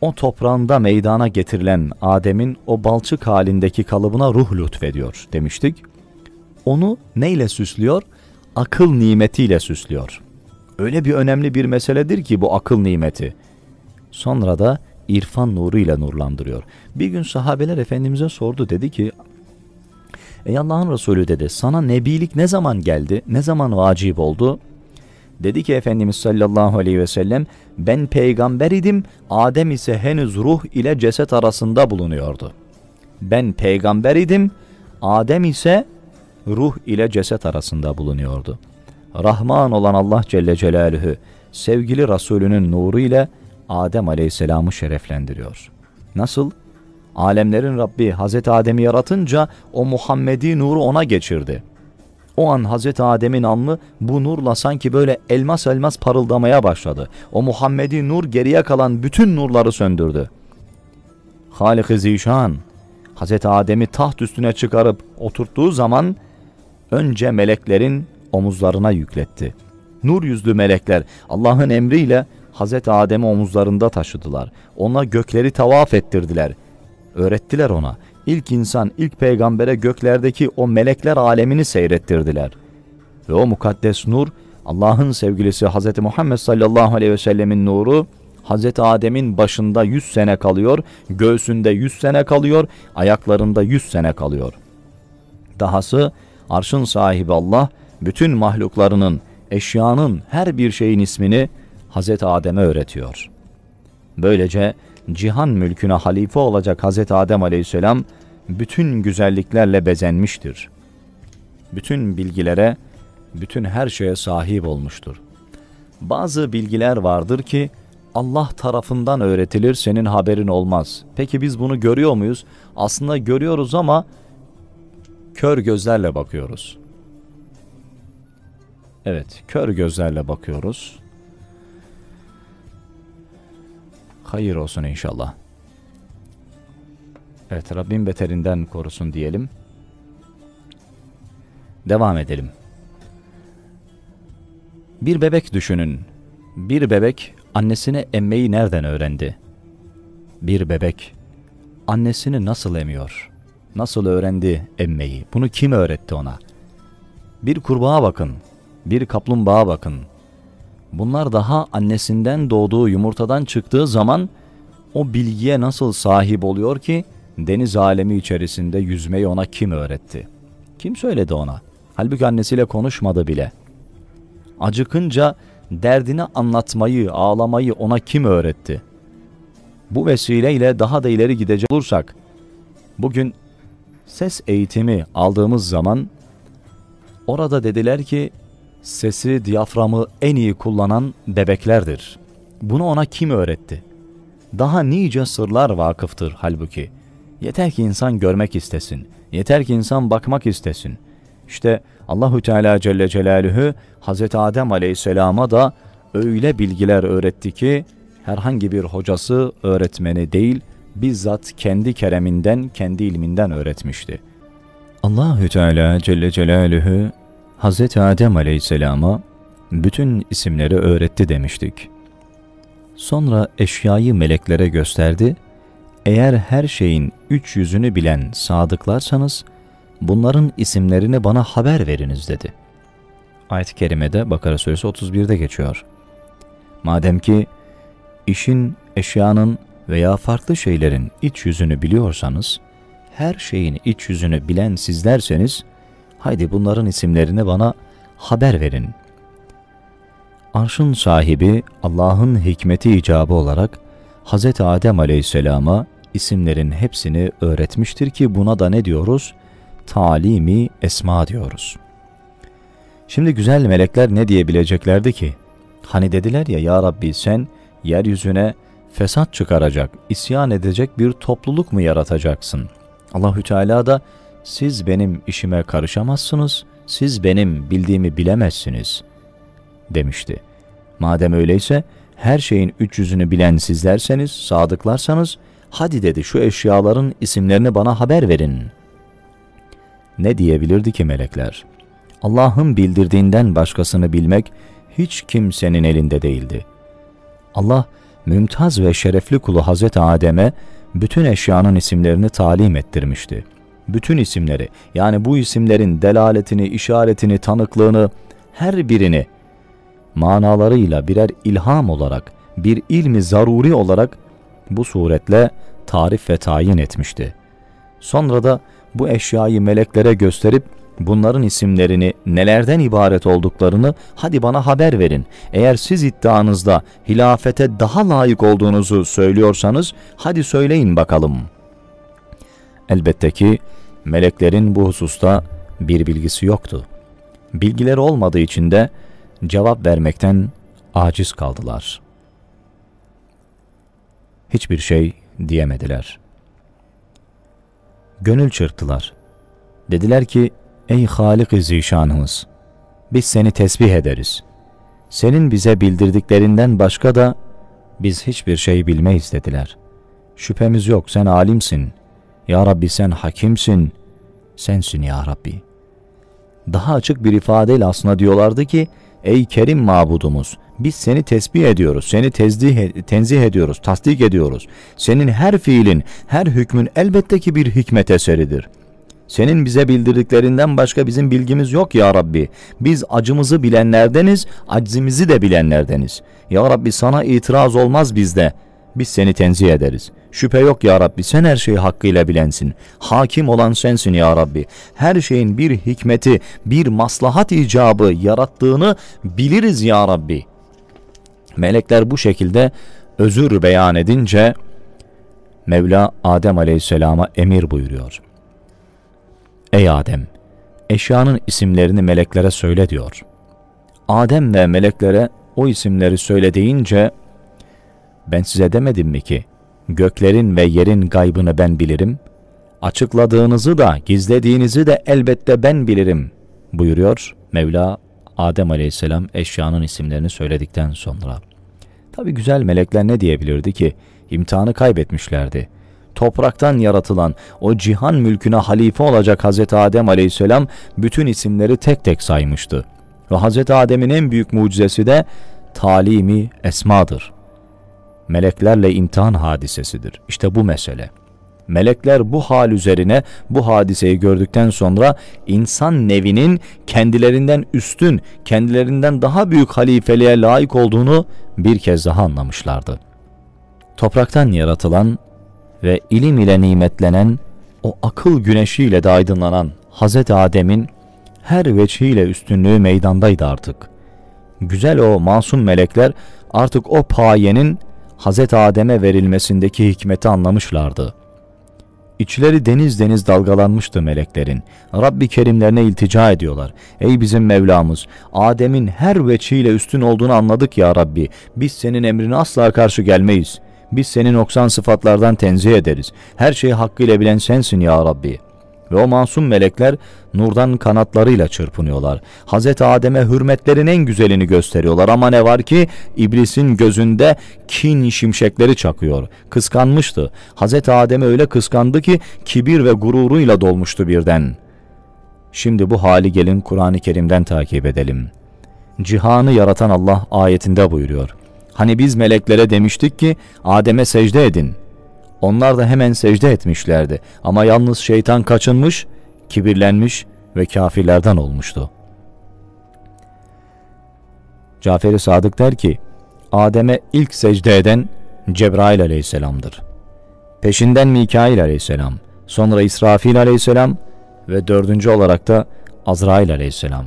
O toprağında meydana getirilen Adem'in o balçık halindeki kalıbına ruh lütfediyor demiştik. Onu neyle süslüyor? Akıl nimetiyle süslüyor. Öyle bir önemli bir meseledir ki bu akıl nimeti. Sonra da irfan nuruyla nurlandırıyor. Bir gün sahabeler Efendimiz'e sordu, dedi ki ey Allah'ın Resulü dedi, sana nebilik ne zaman geldi? Ne zaman vacip oldu? Dedi ki Efendimiz sallallahu aleyhi ve sellem, ben peygamber idim, Adem ise henüz ruh ile ceset arasında bulunuyordu. Ben peygamber idim, Adem ise ruh ile ceset arasında bulunuyordu. Rahman olan Allah Celle Celaluhu, sevgili Resulünün nuru ile Adem aleyhisselamı şereflendiriyor. Nasıl? Alemlerin Rabbi Hazreti Adem'i yaratınca o Muhammedi nuru ona geçirdi. O an Hazreti Adem'in alnı bu nurla sanki böyle elmas elmas parıldamaya başladı. O Muhammedi nur geriye kalan bütün nurları söndürdü. Halik-i Zişan Hazreti Adem'i taht üstüne çıkarıp oturttuğu zaman önce meleklerin omuzlarına yükletti. Nur yüzlü melekler Allah'ın emriyle Hazreti Adem'i omuzlarında taşıdılar. Ona gökleri tavaf ettirdiler. Öğrettiler ona. İlk insan, ilk peygambere göklerdeki o melekler alemini seyrettirdiler. Ve o mukaddes nur, Allah'ın sevgilisi Hz. Muhammed sallallahu aleyhi ve sellemin nuru, Hz. Adem'in başında 100 sene kalıyor, göğsünde 100 sene kalıyor, ayaklarında 100 sene kalıyor. Dahası arşın sahibi Allah, bütün mahluklarının, eşyanın, her bir şeyin ismini Hz. Adem'e öğretiyor. Böylece cihan mülküne halife olacak Hazreti Adem Aleyhisselam bütün güzelliklerle bezenmiştir. Bütün bilgilere, bütün her şeye sahip olmuştur. Bazı bilgiler vardır ki Allah tarafından öğretilir, senin haberin olmaz. Peki biz bunu görüyor muyuz? Aslında görüyoruz ama kör gözlerle bakıyoruz. Evet, kör gözlerle bakıyoruz. Hayır olsun inşallah. Evet, Rabbim beterinden korusun diyelim. Devam edelim. Bir bebek düşünün. Bir bebek annesini emmeyi nereden öğrendi? Bir bebek annesini nasıl emiyor? Nasıl öğrendi emmeyi? Bunu kim öğretti ona? Bir kurbağa bakın, bir kaplumbağa bakın. Bunlar daha annesinden doğduğu yumurtadan çıktığı zaman o bilgiye nasıl sahip oluyor ki deniz alemi içerisinde yüzmeyi ona kim öğretti? Kim söyledi ona? Halbuki annesiyle konuşmadı bile. Acıkınca derdini anlatmayı, ağlamayı ona kim öğretti? Bu vesileyle daha da ileri gidecek olursak, bugün ses eğitimi aldığımız zaman orada dediler ki sesi, diyaframı en iyi kullanan bebeklerdir. Bunu ona kim öğretti? Daha nice sırlar vakıftır halbuki. Yeter ki insan görmek istesin. Yeter ki insan bakmak istesin. İşte Allahu Teala Celle Celaluhu Hazreti Adem Aleyhisselam'a da öyle bilgiler öğretti ki herhangi bir hocası, öğretmeni değil, bizzat kendi kereminden, kendi ilminden öğretmişti. Allahu Teala Celle Celaluhu Hazreti Adem Aleyhisselam'a bütün isimleri öğretti demiştik. Sonra eşyayı meleklere gösterdi. Eğer her şeyin 3 yüzünü bilen sadıklarsanız bunların isimlerini bana haber veriniz dedi. Ayet-i kerimede Bakara suresi 31'de geçiyor. Madem ki işin, eşyanın veya farklı şeylerin iç yüzünü biliyorsanız, her şeyin iç yüzünü bilen sizlerseniz, haydi bunların isimlerini bana haber verin. Arşın sahibi Allah'ın hikmeti icabı olarak Hz. Adem Aleyhisselam'a isimlerin hepsini öğretmiştir ki buna da ne diyoruz? Talimi esma diyoruz. Şimdi güzel melekler ne diyebileceklerdi ki? Hani dediler ya, ya Rabbi sen yeryüzüne fesat çıkaracak, isyan edecek bir topluluk mu yaratacaksın? Allahü Teala da siz benim işime karışamazsınız, siz benim bildiğimi bilemezsiniz demişti. Madem öyleyse her şeyin 3 yüzünü bilen sizlerseniz, sadıklarsanız hadi dedi şu eşyaların isimlerini bana haber verin. Ne diyebilirdi ki melekler? Allah'ın bildirdiğinden başkasını bilmek hiç kimsenin elinde değildi. Allah mümtaz ve şerefli kulu Hazreti Adem'e bütün eşyanın isimlerini talim ettirmişti. Bütün isimleri, yani bu isimlerin delaletini, işaretini, tanıklığını, her birini manalarıyla birer ilham olarak, bir ilmi zaruri olarak bu suretle tarif ve tayin etmişti. Sonra da bu eşyayı meleklere gösterip bunların isimlerini, nelerden ibaret olduklarını hadi bana haber verin. Eğer siz iddianızda hilafete daha layık olduğunuzu söylüyorsanız hadi söyleyin bakalım. Elbette ki meleklerin bu hususta bir bilgisi yoktu. Bilgileri olmadığı için de cevap vermekten aciz kaldılar. Hiçbir şey diyemediler. Gönül çırptılar. Dediler ki, ey Halik-i Zişanımız, biz seni tesbih ederiz. Senin bize bildirdiklerinden başka da biz hiçbir şey bilmeyiz dediler. Şüphemiz yok, sen alimsin. Ya Rabbi sen hakimsin. Sensin ya Rabbi. Daha açık bir ifadeyle aslında diyorlardı ki, ey Kerim mabudumuz, biz seni tesbih ediyoruz, seni tenzih ediyoruz, tasdik ediyoruz. Senin her fiilin, her hükmün elbette ki bir hikmet eseridir. Senin bize bildirdiklerinden başka bizim bilgimiz yok ya Rabbi. Biz acımızı bilenlerdeniz, aczimizi de bilenlerdeniz. Ya Rabbi sana itiraz olmaz bizde. Biz seni tenzih ederiz. Şüphe yok ya Rabbi, sen her şeyi hakkıyla bilensin. Hakim olan sensin ya Rabbi. Her şeyin bir hikmeti, bir maslahat icabı yarattığını biliriz ya Rabbi. Melekler bu şekilde özür beyan edince Mevla Adem Aleyhisselam'a emir buyuruyor. Ey Adem, eşyanın isimlerini meleklere söyle diyor. Adem ve meleklere o isimleri söyle deyince, ben size demedim mi ki göklerin ve yerin gaybını ben bilirim, açıkladığınızı da gizlediğinizi de elbette ben bilirim buyuruyor Mevla Adem Aleyhisselam eşyanın isimlerini söyledikten sonra. Tabi güzel melekler ne diyebilirdi ki, imtihanı kaybetmişlerdi. Topraktan yaratılan o cihan mülküne halife olacak Hazreti Adem Aleyhisselam bütün isimleri tek tek saymıştı. Ve Hz. Adem'in en büyük mucizesi de talimi esmadır. Meleklerle imtihan hadisesidir. İşte bu mesele. Melekler bu hal üzerine, bu hadiseyi gördükten sonra insan nevinin kendilerinden üstün, kendilerinden daha büyük halifeliğe layık olduğunu bir kez daha anlamışlardı. Topraktan yaratılan ve ilim ile nimetlenen, o akıl güneşiyle de aydınlanan Hz. Adem'in her veçhiyle üstünlüğü meydandaydı artık. Güzel o masum melekler artık o payenin Hz. Adem'e verilmesindeki hikmeti anlamışlardı. İçleri deniz deniz dalgalanmıştı meleklerin. Rabbi Kerimlerine iltica ediyorlar. Ey bizim Mevlamız, Adem'in her veçhiyle üstün olduğunu anladık ya Rabbi. Biz senin emrine asla karşı gelmeyiz. Biz seni noksan sıfatlardan tenzih ederiz. Her şeyi hakkıyla bilen sensin ya Rabbi. Ve o masum melekler nurdan kanatlarıyla çırpınıyorlar. Hz. Adem'e hürmetlerin en güzelini gösteriyorlar ama ne var ki iblisin gözünde kin şimşekleri çakıyor. Kıskanmıştı. Hz. Adem'i öyle kıskandı ki kibir ve gururuyla dolmuştu birden. Şimdi bu hali gelin Kur'an-ı Kerim'den takip edelim. Cihanı yaratan Allah ayetinde buyuruyor. Hani biz meleklere demiştik ki Adem'e secde edin. Onlar da hemen secde etmişlerdi ama yalnız şeytan kaçınmış, kibirlenmiş ve kafirlerden olmuştu. Cafer-i Sadık der ki, Adem'e ilk secde eden Cebrail aleyhisselamdır. Peşinden Mikail aleyhisselam, sonra İsrafil aleyhisselam ve dördüncü olarak da Azrail aleyhisselam.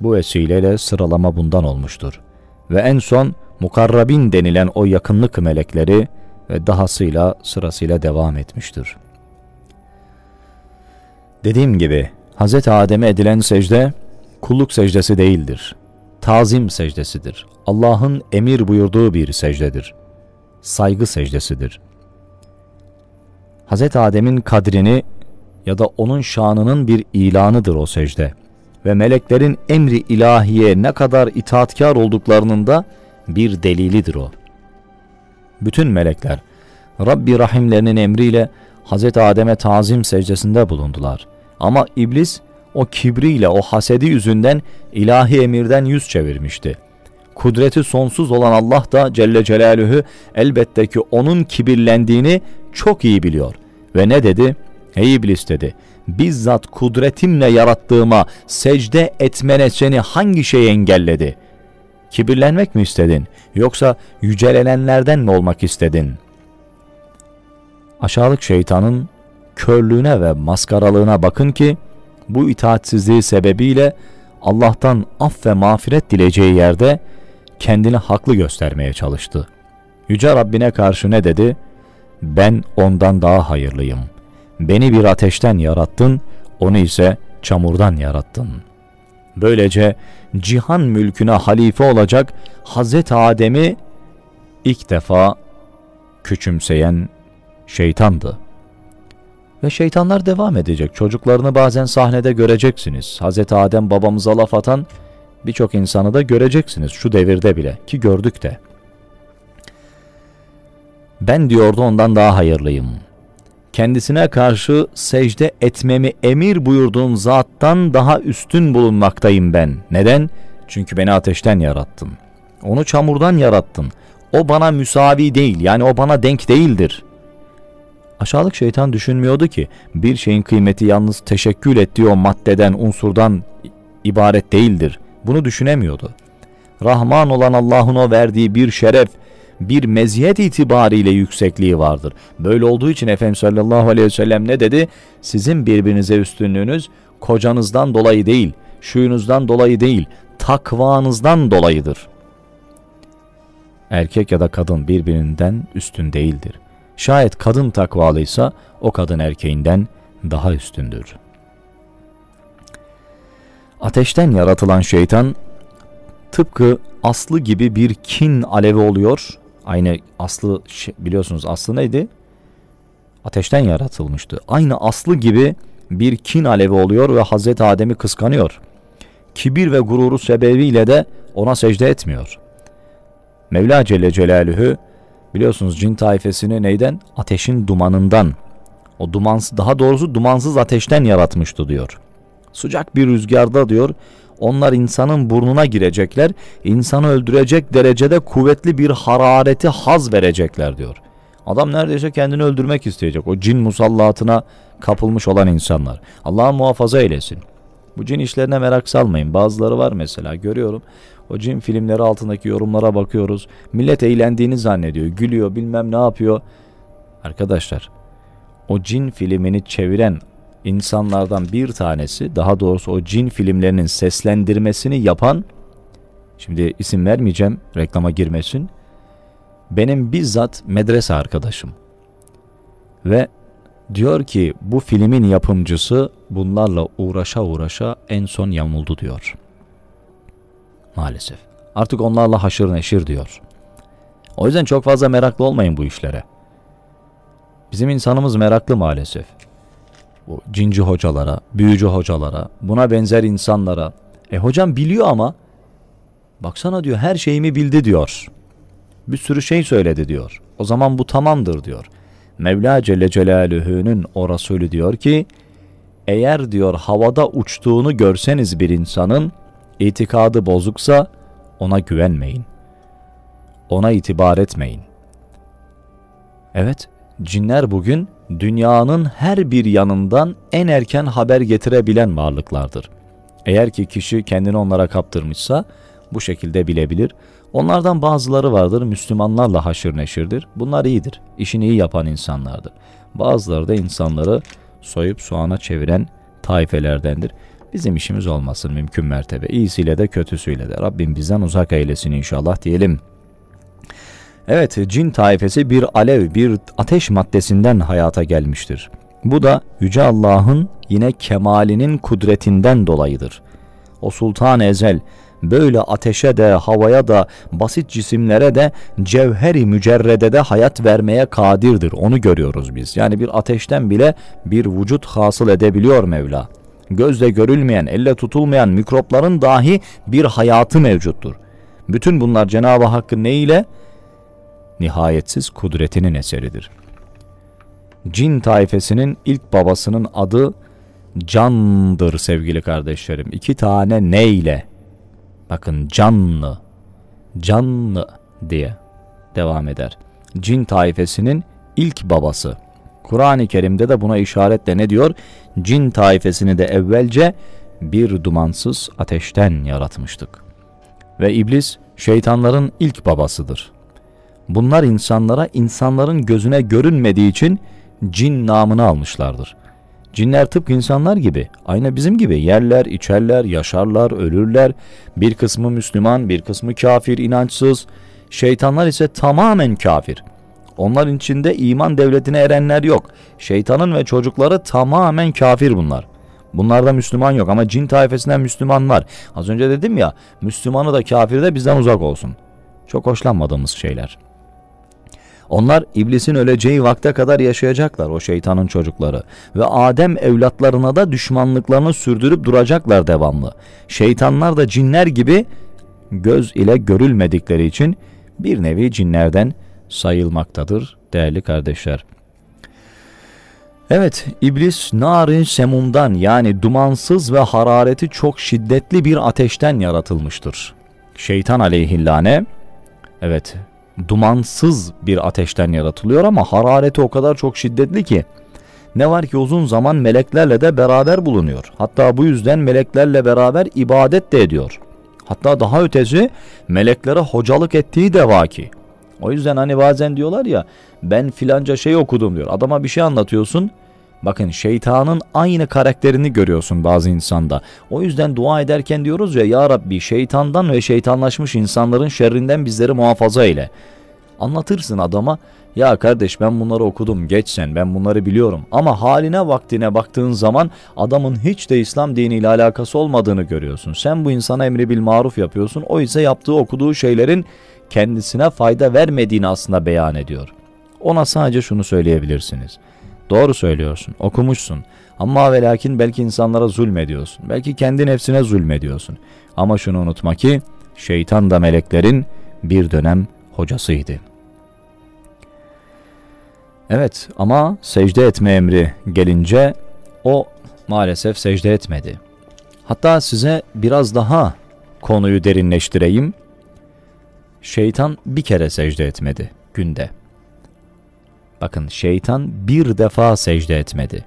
Bu vesileyle sıralama bundan olmuştur. Ve en son Mukarrabin denilen o yakınlık melekleri ve dahasıyla sırasıyla devam etmiştir. Dediğim gibi Hz. Adem'e edilen secde kulluk secdesi değildir. Tazim secdesidir. Allah'ın emir buyurduğu bir secdedir. Saygı secdesidir. Hz. Adem'in kadrini ya da onun şanının bir ilanıdır o secde. Ve meleklerin emri ilahiye ne kadar itaatkar olduklarının da bir delilidir o. Bütün melekler Rabbi Rahimlerinin emriyle Hz. Adem'e tazim secdesinde bulundular. Ama iblis o kibriyle, o hasedi yüzünden ilahi emirden yüz çevirmişti. Kudreti sonsuz olan Allah da Celle Celaluhu elbette ki onun kibirlendiğini çok iyi biliyor. Ve ne dedi? Ey iblis dedi, bizzat kudretimle yarattığıma secde etmene seni hangi şey engelledi? Kibirlenmek mi istedin? Yoksa yücelenenlerden mi olmak istedin? Aşağılık şeytanın körlüğüne ve maskaralığına bakın ki bu itaatsizliği sebebiyle Allah'tan af ve mağfiret dileyeceği yerde kendini haklı göstermeye çalıştı. Yüce Rabbine karşı ne dedi? Ben ondan daha hayırlıyım. Beni bir ateşten yarattın, onu ise çamurdan yarattın. Böylece cihan mülküne halife olacak Hz. Adem'i ilk defa küçümseyen şeytandı. Ve şeytanlar devam edecek. Çocuklarını bazen sahnede göreceksiniz. Hz. Adem babamıza laf atan birçok insanı da göreceksiniz şu devirde bile ki gördük de. Ben diyordu ondan daha hayırlıyım. Kendisine karşı secde etmemi emir buyurduğun zattan daha üstün bulunmaktayım ben. Neden? Çünkü beni ateşten yarattın. Onu çamurdan yarattın. O bana müsavi değil, yani o bana denk değildir. Aşağılık şeytan düşünmüyordu ki bir şeyin kıymeti yalnız teşekkül ettiği o maddeden, unsurdan ibaret değildir. Bunu düşünemiyordu. Rahman olan Allah'ın o verdiği bir şeref, bir meziyet itibariyle yüksekliği vardır. Böyle olduğu için Efendimiz sallallahu aleyhi ve sellem ne dedi? Sizin birbirinize üstünlüğünüz kocanızdan dolayı değil, şuyunuzdan dolayı değil, takvanızdan dolayıdır. Erkek ya da kadın birbirinden üstün değildir. Şayet kadın takvalıysa o kadın erkeğinden daha üstündür. Ateşten yaratılan şeytan tıpkı aslı gibi bir kin alevi oluyor. Aynı aslı, biliyorsunuz aslı neydi? Ateşten yaratılmıştı. Aynı aslı gibi bir kin alevi oluyor ve Hz. Adem'i kıskanıyor. Kibir ve gururu sebebiyle de ona secde etmiyor. Mevla Celle Celaluhu biliyorsunuz cin taifesini neyden? Ateşin dumanından. O dumansız, daha doğrusu dumansız ateşten yaratmıştı diyor. Sıcak bir rüzgarda diyor Onlar insanın burnuna girecekler, insanı öldürecek derecede kuvvetli bir harareti haz verecekler diyor. Adam neredeyse kendini öldürmek isteyecek. O cin musallatına kapılmış olan insanlar. Allah muhafaza eylesin. Bu cin işlerine merak salmayın. Bazıları var mesela, görüyorum. O cin filmleri altındaki yorumlara bakıyoruz. Millet eğlendiğini zannediyor. Gülüyor, bilmem ne yapıyor. Arkadaşlar, o cin filmini çeviren insanlardan bir tanesi, daha doğrusu o cin filmlerinin seslendirmesini yapan, şimdi isim vermeyeceğim, reklama girmesin, benim bizzat medrese arkadaşım. Ve diyor ki bu filmin yapımcısı bunlarla uğraşa uğraşa en son yamuldu diyor. Maalesef. Artık onlarla haşır neşir diyor. O yüzden çok fazla meraklı olmayın bu işlere. Bizim insanımız meraklı maalesef. Bu cinci hocalara, büyücü hocalara, buna benzer insanlara. Hocam biliyor ama baksana diyor, her şeyimi bildi diyor. Bir sürü şey söyledi diyor. O zaman bu tamamdır diyor. Mevla Celle Celaluhu'nun o Resulü diyor ki, eğer diyor havada uçtuğunu görseniz bir insanın, itikadı bozuksa ona güvenmeyin. Ona itibar etmeyin. Evet, cinler bugün dünyanın her bir yanından en erken haber getirebilen varlıklardır. Eğer ki kişi kendini onlara kaptırmışsa bu şekilde bilebilir. Onlardan bazıları vardır, Müslümanlarla haşır neşirdir. Bunlar iyidir, işini iyi yapan insanlardır. Bazıları da insanları soyup soğana çeviren taifelerdendir. Bizim işimiz olmasın mümkün mertebe. İyisiyle de kötüsüyle de. Rabbim bizden uzak eylesin inşallah diyelim. Evet, cin taifesi bir alev, bir ateş maddesinden hayata gelmiştir. Bu da Yüce Allah'ın yine kemalinin kudretinden dolayıdır. O Sultan-ı Ezel böyle ateşe de, havaya da, basit cisimlere de, cevheri mücerrede de hayat vermeye kadirdir. Onu görüyoruz biz. Yani bir ateşten bile bir vücut hasıl edebiliyor Mevla. Gözle görülmeyen, elle tutulmayan mikropların dahi bir hayatı mevcuttur. Bütün bunlar Cenab-ı Hakk'ın neyle? Nihayetsiz kudretinin eseridir. Cin taifesinin ilk babasının adı Can'dır sevgili kardeşlerim. 2 tane ne ile? Bakın, canlı, canlı diye devam eder. Cin taifesinin ilk babası. Kur'an-ı Kerim'de de buna işaretle ne diyor? Cin taifesini de evvelce bir dumansız ateşten yaratmıştık. Ve iblis şeytanların ilk babasıdır. Bunlar insanlara, insanların gözüne görünmediği için cin namını almışlardır. Cinler tıpkı insanlar gibi, aynı bizim gibi yerler, içerler, yaşarlar, ölürler. Bir kısmı Müslüman, bir kısmı kafir, inançsız. Şeytanlar ise tamamen kafir. Onların içinde iman devletine erenler yok. Şeytanın ve çocukları tamamen kafir bunlar. Bunlarda Müslüman yok ama cin taifesinden Müslüman var. Az önce dedim ya, Müslümanı da kafiri de bizden uzak olsun. Çok hoşlanmadığımız şeyler. Onlar iblisin öleceği vakte kadar yaşayacaklar, o şeytanın çocukları. Ve Adem evlatlarına da düşmanlıklarını sürdürüp duracaklar devamlı. Şeytanlar da cinler gibi göz ile görülmedikleri için bir nevi cinlerden sayılmaktadır değerli kardeşler. Evet, iblis nar-ı semumdan, yani dumansız ve harareti çok şiddetli bir ateşten yaratılmıştır. Şeytan aleyhillâne, evet, dumansız bir ateşten yaratılıyor ama harareti o kadar çok şiddetli ki, ne var ki uzun zaman meleklerle de beraber bulunuyor. Hatta bu yüzden meleklerle beraber ibadet de ediyor. Hatta daha ötesi, meleklere hocalık ettiği de vaki. O yüzden hani bazen diyorlar ya, ben filanca şey okudum diyor. Adama bir şey anlatıyorsun. Bakın, şeytanın aynı karakterini görüyorsun bazı insanda. O yüzden dua ederken diyoruz ya, Ya Rabbi şeytandan ve şeytanlaşmış insanların şerrinden bizleri muhafaza eyle. Anlatırsın adama, ya kardeş ben bunları okudum, geç sen, ben bunları biliyorum. Ama haline vaktine baktığın zaman adamın hiç de İslam diniyle alakası olmadığını görüyorsun. Sen bu insana emri bil maruf yapıyorsun. O ise yaptığı, okuduğu şeylerin kendisine fayda vermediğini aslında beyan ediyor. Ona sadece şunu söyleyebilirsiniz. Doğru söylüyorsun, okumuşsun ama ve lakin belki insanlara zulmediyorsun. Belki kendi nefsine zulmediyorsun. Ama şunu unutma ki şeytan da meleklerin bir dönem hocasıydı. Evet, ama secde etme emri gelince o maalesef secde etmedi. Hatta size biraz daha konuyu derinleştireyim. Şeytan bir kere secde etmedi günde. Bakın, şeytan bir defa secde etmedi.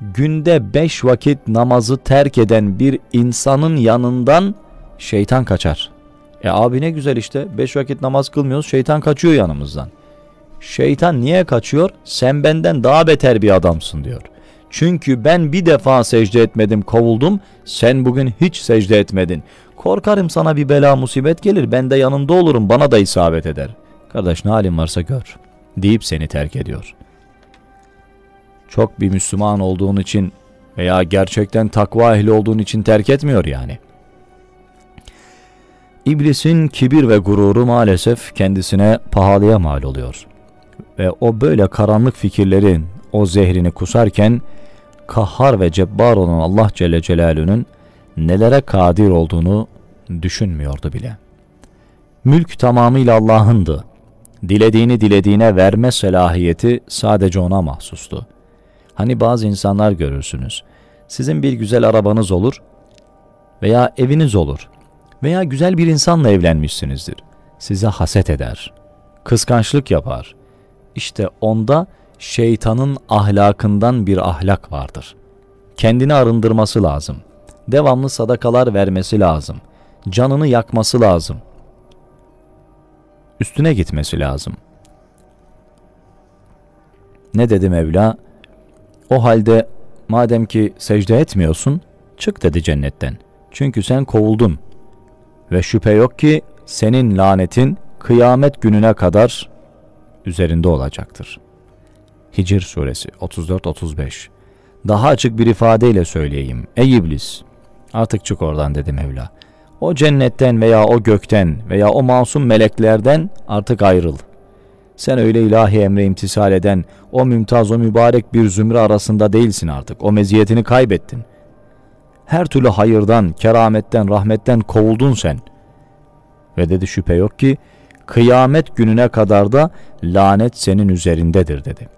Günde 5 vakit namazı terk eden bir insanın yanından şeytan kaçar. E abi ne güzel işte, 5 vakit namaz kılmıyoruz, şeytan kaçıyor yanımızdan. Şeytan niye kaçıyor? Sen benden daha beter bir adamsın diyor. Çünkü ben bir defa secde etmedim, kovuldum. Sen bugün hiç secde etmedin. Korkarım sana bir bela musibet gelir, ben de yanında olurum, bana da isabet eder. Kardeş, ne halin varsa gör deyip seni terk ediyor. Çok bir Müslüman olduğun için veya gerçekten takva ehli olduğun için terk etmiyor yani. İblisin kibir ve gururu maalesef kendisine pahalıya mal oluyor. Ve o böyle karanlık fikirlerin o zehrini kusarken kahhar ve cebbar olan Allah Celle Celaluhu'nun nelere kadir olduğunu düşünmüyordu bile. Mülk tamamıyla Allah'ındı. Dilediğini dilediğine verme selahiyeti sadece ona mahsustu. Hani bazı insanlar görürsünüz. Sizin bir güzel arabanız olur veya eviniz olur veya güzel bir insanla evlenmişsinizdir. Size haset eder, kıskançlık yapar. İşte onda şeytanın ahlakından bir ahlak vardır. Kendini arındırması lazım. Devamlı sadakalar vermesi lazım. Canını yakması lazım. Üstüne gitmesi lazım. Ne dedi Mevla? O halde madem ki secde etmiyorsun, çık dedi cennetten. Çünkü sen kovuldun. Ve şüphe yok ki senin lanetin kıyamet gününe kadar üzerinde olacaktır. Hicr suresi 34-35. Daha açık bir ifadeyle söyleyeyim. Ey iblis, artık çık oradan dedi Mevla. O cennetten veya o gökten veya o masum meleklerden artık ayrıl. Sen öyle ilahi emre imtisal eden o mümtaz, o mübarek bir zümre arasında değilsin artık. O meziyetini kaybettin. Her türlü hayırdan, kerametten, rahmetten kovuldun sen. Ve dedi şüphe yok ki kıyamet gününe kadar da lanet senin üzerindedir dedi.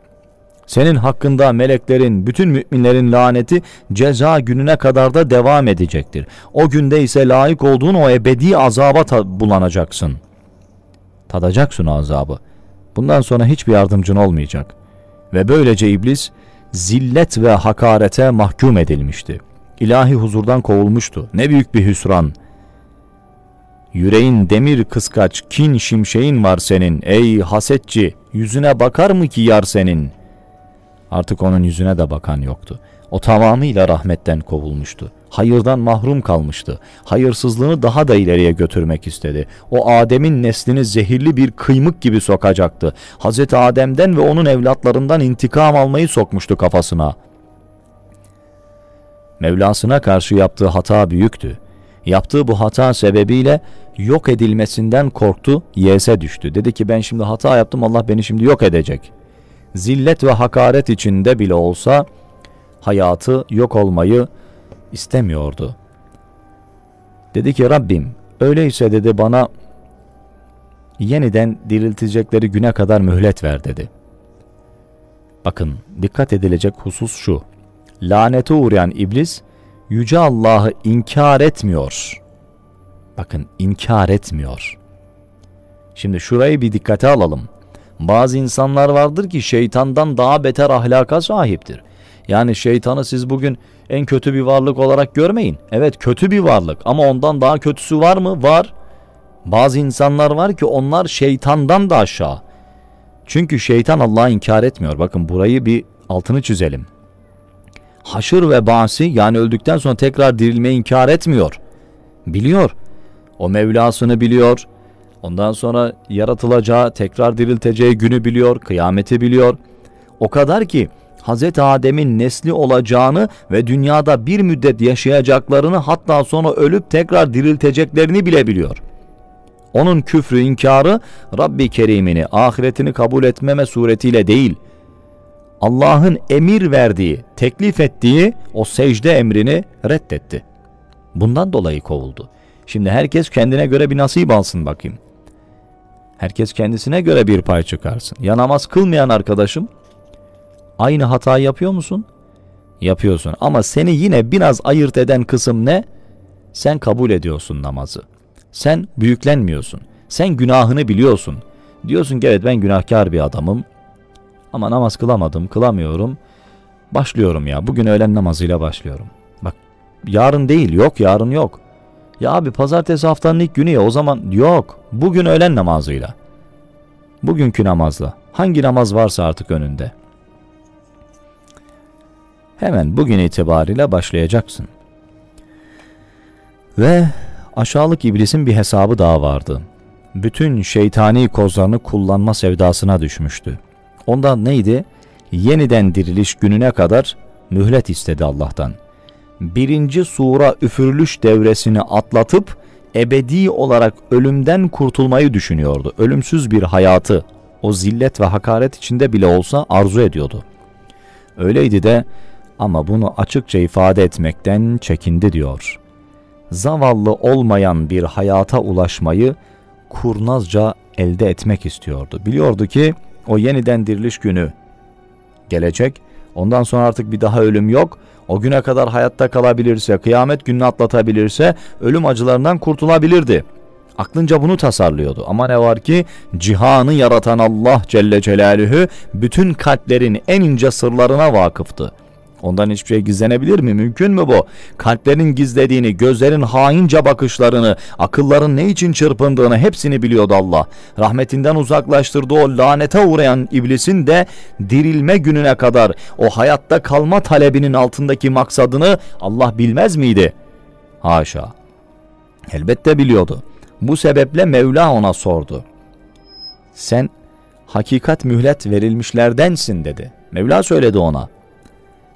Senin hakkında meleklerin, bütün müminlerin laneti ceza gününe kadar da devam edecektir. O günde ise layık olduğun o ebedi azaba bulanacaksın. Tadacaksın azabı. Bundan sonra hiçbir yardımcın olmayacak. Ve böylece iblis zillet ve hakarete mahkum edilmişti. İlahi huzurdan kovulmuştu. Ne büyük bir hüsran. Yüreğin demir kıskaç, kin şimşeğin var senin. Ey hasetçi, yüzüne bakar mı ki yar senin? Artık onun yüzüne de bakan yoktu. O tamamıyla rahmetten kovulmuştu. Hayırdan mahrum kalmıştı. Hayırsızlığını daha da ileriye götürmek istedi. O Adem'in neslini zehirli bir kıymık gibi sokacaktı. Hazreti Adem'den ve onun evlatlarından intikam almayı sokmuştu kafasına. Mevlasına karşı yaptığı hata büyüktü. Yaptığı bu hata sebebiyle yok edilmesinden korktu, yese düştü. Dedi ki ben şimdi hata yaptım, Allah beni şimdi yok edecek. Zillet ve hakaret içinde bile olsa hayatı, yok olmayı istemiyordu. Dedi ki Rabbim, öyleyse dedi bana yeniden diriltecekleri güne kadar mühlet ver dedi. Bakın, dikkat edilecek husus şu. Lanete uğrayan iblis yüce Allah'ı inkar etmiyor. Bakın, inkar etmiyor. Şimdi şurayı bir dikkate alalım. Bazı insanlar vardır ki şeytandan daha beter ahlaka sahiptir. Yani şeytanı siz bugün en kötü bir varlık olarak görmeyin. Evet, kötü bir varlık ama ondan daha kötüsü var mı? Var. Bazı insanlar var ki onlar şeytandan da aşağı. Çünkü şeytan Allah'ı inkar etmiyor. Bakın, burayı bir altını çizelim. Haşır ve bahsi, yani öldükten sonra tekrar dirilmeyi inkar etmiyor. Biliyor. O Mevlasını biliyor. Ondan sonra yaratılacağı, tekrar dirilteceği günü biliyor, kıyameti biliyor. O kadar ki Hz. Adem'in nesli olacağını ve dünyada bir müddet yaşayacaklarını, hatta sonra ölüp tekrar dirilteceklerini bile biliyor. Onun küfrü, inkarı Rabbi Kerim'ini, ahiretini kabul etmeme suretiyle değil, Allah'ın emir verdiği, teklif ettiği o secde emrini reddetti. Bundan dolayı kovuldu. Şimdi herkes kendine göre bir nasip alsın bakayım. Herkes kendisine göre bir pay çıkarsın. Ya namaz kılmayan arkadaşım, aynı hatayı yapıyor musun? yapıyorsun. Ama seni yine biraz ayırt eden kısım ne? Sen kabul ediyorsun namazı. Sen büyüklenmiyorsun. Sen günahını biliyorsun. Diyorsun ki evet ben günahkar bir adamım. Ama namaz kılamadım, kılamıyorum. Başlıyorum ya. Bugün öğlen namazıyla başlıyorum. Bak yarın değil, yok yarın yok. Ya abi pazartesi haftanın ilk günü ya, o zaman yok. Bugün öğlen namazıyla. Bugünkü namazla. Hangi namaz varsa artık önünde. Hemen bugün itibariyle başlayacaksın. Ve aşağılık iblisin bir hesabı daha vardı. Bütün şeytani kozlarını kullanma sevdasına düşmüştü. Ondan neydi? Yeniden diriliş gününe kadar mühlet istedi Allah'tan. 1. sura üfürülüş devresini atlatıp ebedi olarak ölümden kurtulmayı düşünüyordu. Ölümsüz bir hayatı o zillet ve hakaret içinde bile olsa arzu ediyordu. Öyleydi de ama bunu açıkça ifade etmekten çekindi diyor. Zavallı olmayan bir hayata ulaşmayı kurnazca elde etmek istiyordu. Biliyordu ki o yeniden diriliş günü gelecek. Ondan sonra artık bir daha ölüm yok. O güne kadar hayatta kalabilirse, kıyamet gününü atlatabilirse ölüm acılarından kurtulabilirdi. Aklınca bunu tasarlıyordu. Ama ne var ki cihanı yaratan Allah Celle Celaluhu bütün kalplerin en ince sırlarına vakıftı. Ondan hiçbir şey gizlenebilir mi? Mümkün mü bu? Kalplerin gizlediğini, gözlerin haince bakışlarını, akılların ne için çırpındığını hepsini biliyordu Allah. Rahmetinden uzaklaştırdığı o lanete uğrayan iblisin de dirilme gününe kadar o hayatta kalma talebinin altındaki maksadını Allah bilmez miydi? Haşa. Elbette biliyordu. Bu sebeple Mevla ona sordu. Sen hakikat mühlet verilmişlerdensin dedi. Mevla söyledi ona.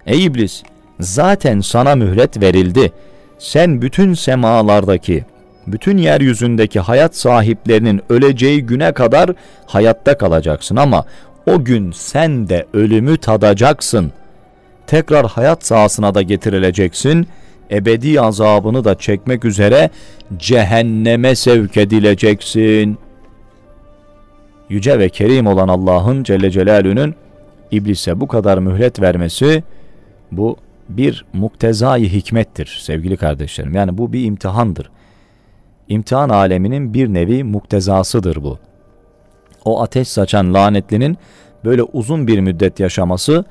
Ey iblis, zaten sana mühlet verildi. Sen bütün semalardaki, bütün yeryüzündeki hayat sahiplerinin öleceği güne kadar hayatta kalacaksın ama o gün sen de ölümü tadacaksın. Tekrar hayat sahasına da getirileceksin. Ebedi azabını da çekmek üzere cehenneme sevk edileceksin. Yüce ve kerim olan Allah'ın Celle Celaluhu'nun iblise bu kadar mühlet vermesi, bu bir muktezai hikmettir sevgili kardeşlerim. Yani bu bir imtihandır. İmtihan aleminin bir nevi muktezasıdır bu. O ateş saçan lanetlinin böyle uzun bir müddet yaşaması,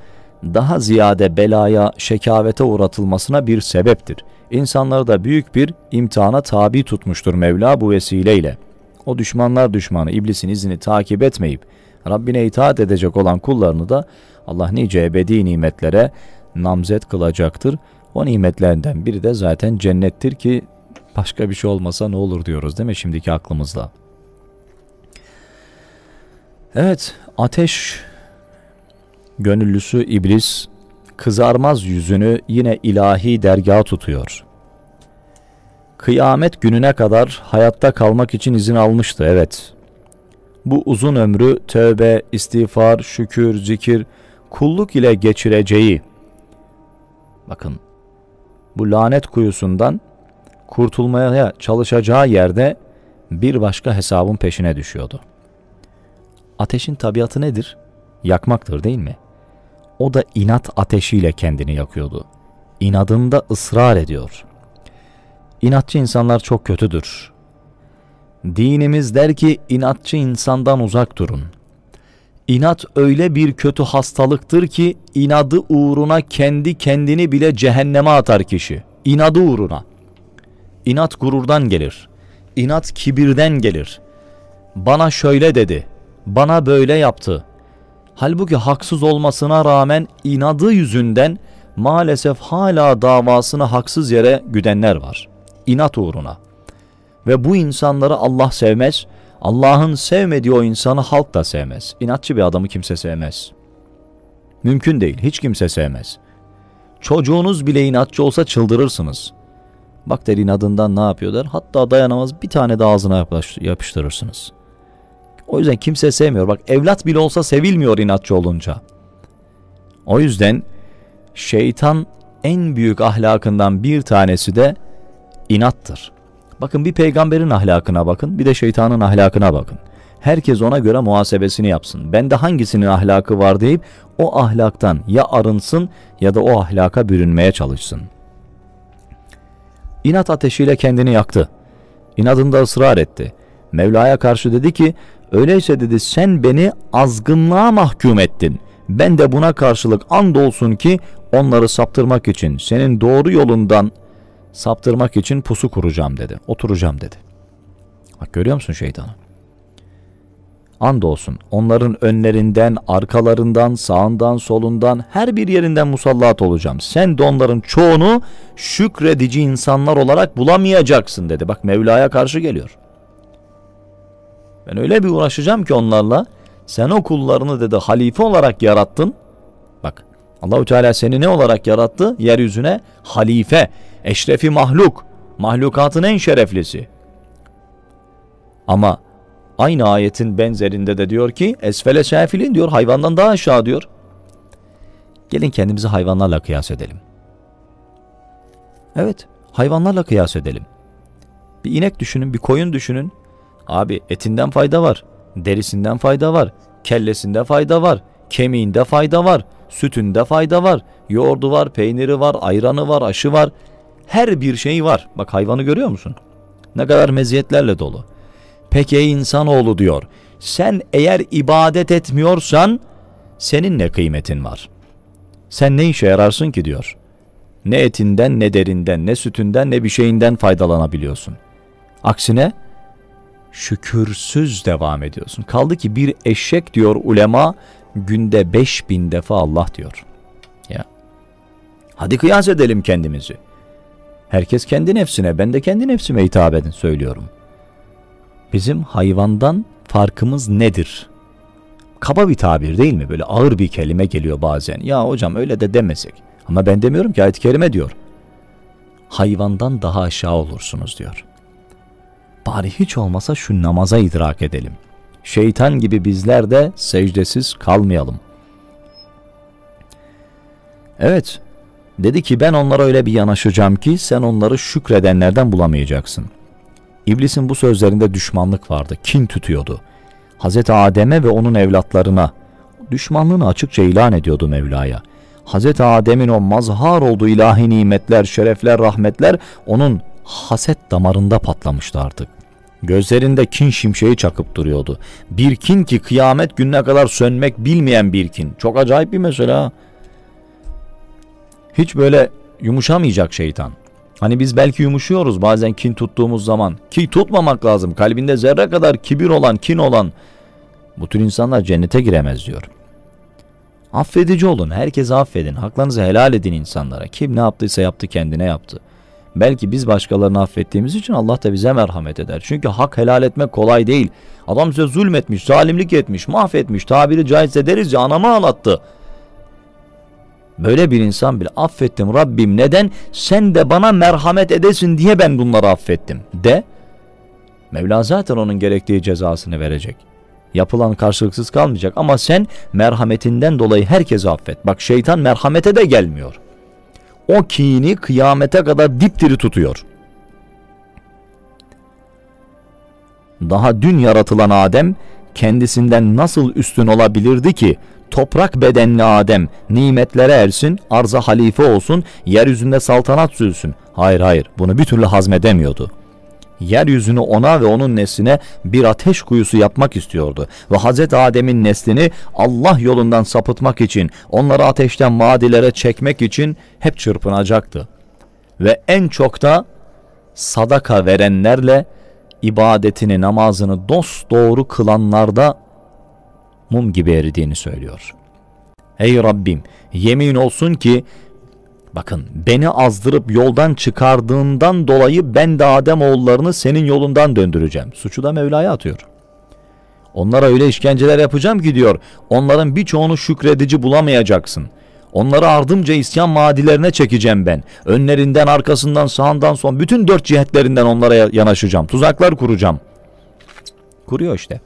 daha ziyade belaya, şekavete uğratılmasına bir sebeptir. İnsanları da büyük bir imtihana tabi tutmuştur Mevla bu vesileyle. O düşmanlar düşmanı iblisin izini takip etmeyip Rabbine itaat edecek olan kullarını da Allah nice ebedi nimetlere namzet kılacaktır. O nimetlerden biri de zaten cennettir ki başka bir şey olmasa ne olur diyoruz değil mi şimdiki aklımızla? Evet, ateş gönüllüsü iblis kızarmaz yüzünü yine ilahi dergaha tutuyor. Kıyamet gününe kadar hayatta kalmak için izin almıştı, evet. Bu uzun ömrü tövbe, istiğfar, şükür, zikir, kulluk ile geçireceği, bakın bu lanet kuyusundan kurtulmaya çalışacağı yerde bir başka hesabın peşine düşüyordu. Ateşin tabiatı nedir? Yakmaktır değil mi? O da inat ateşiyle kendini yakıyordu. İnadında ısrar ediyor. İnatçı insanlar çok kötüdür. Dinimiz der ki inatçı insandan uzak durun. İnat öyle bir kötü hastalıktır ki inadı uğruna kendi kendini bile cehenneme atar kişi. İnadı uğruna. İnat gururdan gelir. İnat kibirden gelir. Bana şöyle dedi. Bana böyle yaptı. Halbuki haksız olmasına rağmen inadı yüzünden maalesef hala davasını haksız yere güdenler var. İnat uğruna. Ve bu insanları Allah sevmez. Allah'ın sevmediği o insanı halk da sevmez. İnatçı bir adamı kimse sevmez. Mümkün değil. Hiç kimse sevmez. Çocuğunuz bile inatçı olsa çıldırırsınız. Bak der inadından ne yapıyor der. Hatta dayanamaz bir tane de ağzına yapıştırırsınız. O yüzden kimse sevmiyor. Bak evlat bile olsa sevilmiyor inatçı olunca. O yüzden şeytan en büyük ahlakından bir tanesi de inattır. Bakın bir peygamberin ahlakına bakın, bir de şeytanın ahlakına bakın. herkes ona göre muhasebesini yapsın. Bende hangisinin ahlakı var deyip o ahlaktan ya arınsın ya da o ahlaka bürünmeye çalışsın. İnat ateşiyle kendini yaktı. İnadında ısrar etti. Mevla'ya karşı dedi ki, öyleyse dedi sen beni azgınlığa mahkum ettin. Ben de buna karşılık andolsun ki onları saptırmak için, senin doğru yolundan saptırmak için pusu kuracağım dedi. Oturacağım dedi. Bak görüyor musun şeytanı? Andolsun onların önlerinden, arkalarından, sağından, solundan, her bir yerinden musallat olacağım. Sen de onların çoğunu şükredici insanlar olarak bulamayacaksın dedi. Bak Mevla'ya karşı geliyor. Ben öyle bir uğraşacağım ki onlarla, sen o kullarını dedi halife olarak yarattın. Bak Allahu Teala seni ne olarak yarattı? Yeryüzüne halife, eşrefi mahluk, mahlukatın en şereflisi. Ama aynı ayetin benzerinde de diyor ki esfele safilin diyor, hayvandan daha aşağı diyor. Gelin kendimizi hayvanlarla kıyas edelim. Evet, hayvanlarla kıyas edelim. Bir inek düşünün, bir koyun düşünün. Abi etinden fayda var, derisinden fayda var, kellesinde fayda var, kemiğinde fayda var, sütünde fayda var, yoğurdu var, peyniri var, ayranı var, aşı var. Her bir şey var. Bak hayvanı görüyor musun? Ne kadar meziyetlerle dolu. Peki ey insanoğlu diyor, sen eğer ibadet etmiyorsan senin ne kıymetin var? Sen ne işe yararsın ki diyor. Ne etinden, ne derinden, ne sütünden, ne bir şeyinden faydalanabiliyorsun. Aksine şükürsüz devam ediyorsun. Kaldı ki bir eşek diyor ulema günde 5000 defa Allah diyor. Ya. Hadi kıyas edelim kendimizi. Herkes kendi nefsine, ben de kendi nefsime hitap edin söylüyorum. Bizim hayvandan farkımız nedir? Kaba bir tabir değil mi? Böyle ağır bir kelime geliyor bazen. Ya hocam öyle de demesek. Ama ben demiyorum ki, ayet-i kerime diyor. Hayvandan daha aşağı olursunuz diyor. Bari hiç olmasa şu namaza idrak edelim. Şeytan gibi bizler de secdesiz kalmayalım. Evet. Dedi ki ben onlara öyle bir yanaşacağım ki sen onları şükredenlerden bulamayacaksın. İblisin bu sözlerinde düşmanlık vardı. Kin tutuyordu. Hazreti Adem'e ve onun evlatlarına düşmanlığını açıkça ilan ediyordu Mevla'ya. Hazreti Adem'in o mazhar olduğu ilahi nimetler, şerefler, rahmetler onun haset damarında patlamıştı artık. Gözlerinde kin şimşeği çakıp duruyordu. Bir kin ki kıyamet gününe kadar sönmek bilmeyen bir kin. Çok acayip bir mesele. Hiç böyle yumuşamayacak şeytan. Hani biz belki yumuşuyoruz bazen kin tuttuğumuz zaman, ki tutmamak lazım. Kalbinde zerre kadar kibir olan, kin olan bu tür insanlar cennete giremez diyor. Affedici olun, herkese affedin, haklarınızı helal edin insanlara. Kim ne yaptıysa yaptı, kendine yaptı. Belki biz başkalarını affettiğimiz için Allah da bize merhamet eder. Çünkü hak helal etmek kolay değil. Adam size zulmetmiş, zalimlik etmiş, mahvetmiş, tabiri caizse deriz ya anamı ağlattı. Böyle bir insan bile affettim Rabbim, neden? Sen de bana merhamet edesin diye ben bunları affettim de. Mevla zaten onun gerektiği cezasını verecek. Yapılan karşılıksız kalmayacak ama sen merhametinden dolayı herkesi affet. Bak şeytan merhamete de gelmiyor. O kini kıyamete kadar dipdiri tutuyor. Daha dün yaratılan Adem kendisinden nasıl üstün olabilirdi ki? Toprak bedenli Adem nimetlere ersin, arza halife olsun, yeryüzünde saltanat sürsün. Hayır hayır, bunu bir türlü hazmedemiyordu. Yeryüzünü ona ve onun nesline bir ateş kuyusu yapmak istiyordu. Ve Hz. Adem'in neslini Allah yolundan sapıtmak için, onları ateşten madilere çekmek için hep çırpınacaktı. Ve en çok da sadaka verenlerle ibadetini, namazını dosdoğru kılanlarda mum gibi eridiğini söylüyor. Ey Rabbim, yemin olsun ki bakın, beni azdırıp yoldan çıkardığından dolayı ben de Ademoğullarını senin yolundan döndüreceğim. Suçu da Mevla'ya atıyor. Onlara öyle işkenceler yapacağım ki diyor, onların birçoğunu şükredici bulamayacaksın. Onları ardımca isyan madilerine çekeceğim ben. Önlerinden, arkasından, sağından, son bütün dört cihetlerinden onlara yanaşacağım. Tuzaklar kuracağım. Kuruyor işte.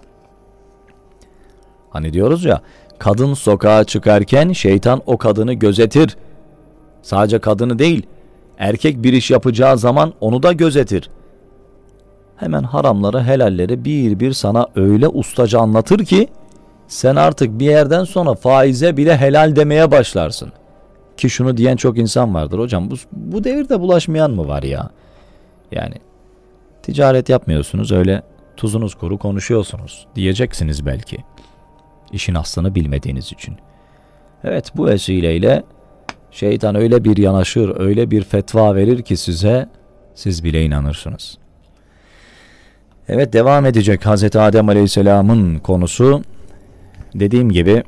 Hani diyoruz ya, kadın sokağa çıkarken şeytan o kadını gözetir. Sadece kadını değil, erkek bir iş yapacağı zaman onu da gözetir. hemen haramları, helalleri bir bir sana öyle ustaca anlatır ki sen artık bir yerden sonra faize bile helal demeye başlarsın. Ki şunu diyen çok insan vardır. Hocam bu devirde bulaşmayan mı var ya? Yani ticaret yapmıyorsunuz, öyle tuzunuz kuru konuşuyorsunuz diyeceksiniz belki. İşin aslını bilmediğiniz için. Evet, bu vesileyle şeytan öyle bir yanaşır, öyle bir fetva verir ki size, siz bile inanırsınız. Evet, devam edecek Hz. Adem Aleyhisselam'ın konusu. Dediğim gibi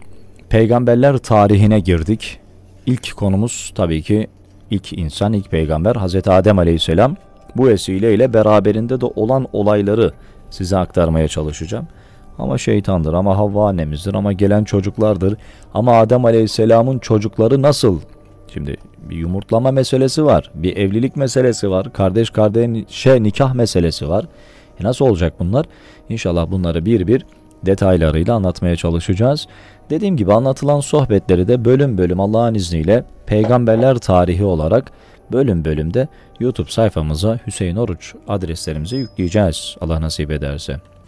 peygamberler tarihine girdik. İlk konumuz tabii ki ilk insan, ilk peygamber Hz. Adem Aleyhisselam. Bu vesileyle beraberinde de olan olayları size aktarmaya çalışacağım. Ama şeytandır, ama Havva annemizdir, ama gelen çocuklardır, ama Adem Aleyhisselam'ın çocukları nasıl? Şimdi bir yumurtlama meselesi var, bir evlilik meselesi var, kardeş kardeşe nikah meselesi var. Nasıl olacak bunlar? İnşallah bunları bir bir detaylarıyla anlatmaya çalışacağız. Dediğim gibi anlatılan sohbetleri de bölüm bölüm Allah'ın izniyle peygamberler tarihi olarak bölüm bölümde YouTube sayfamıza Hüseyin Oruç adreslerimizi yükleyeceğiz Allah nasip ederse.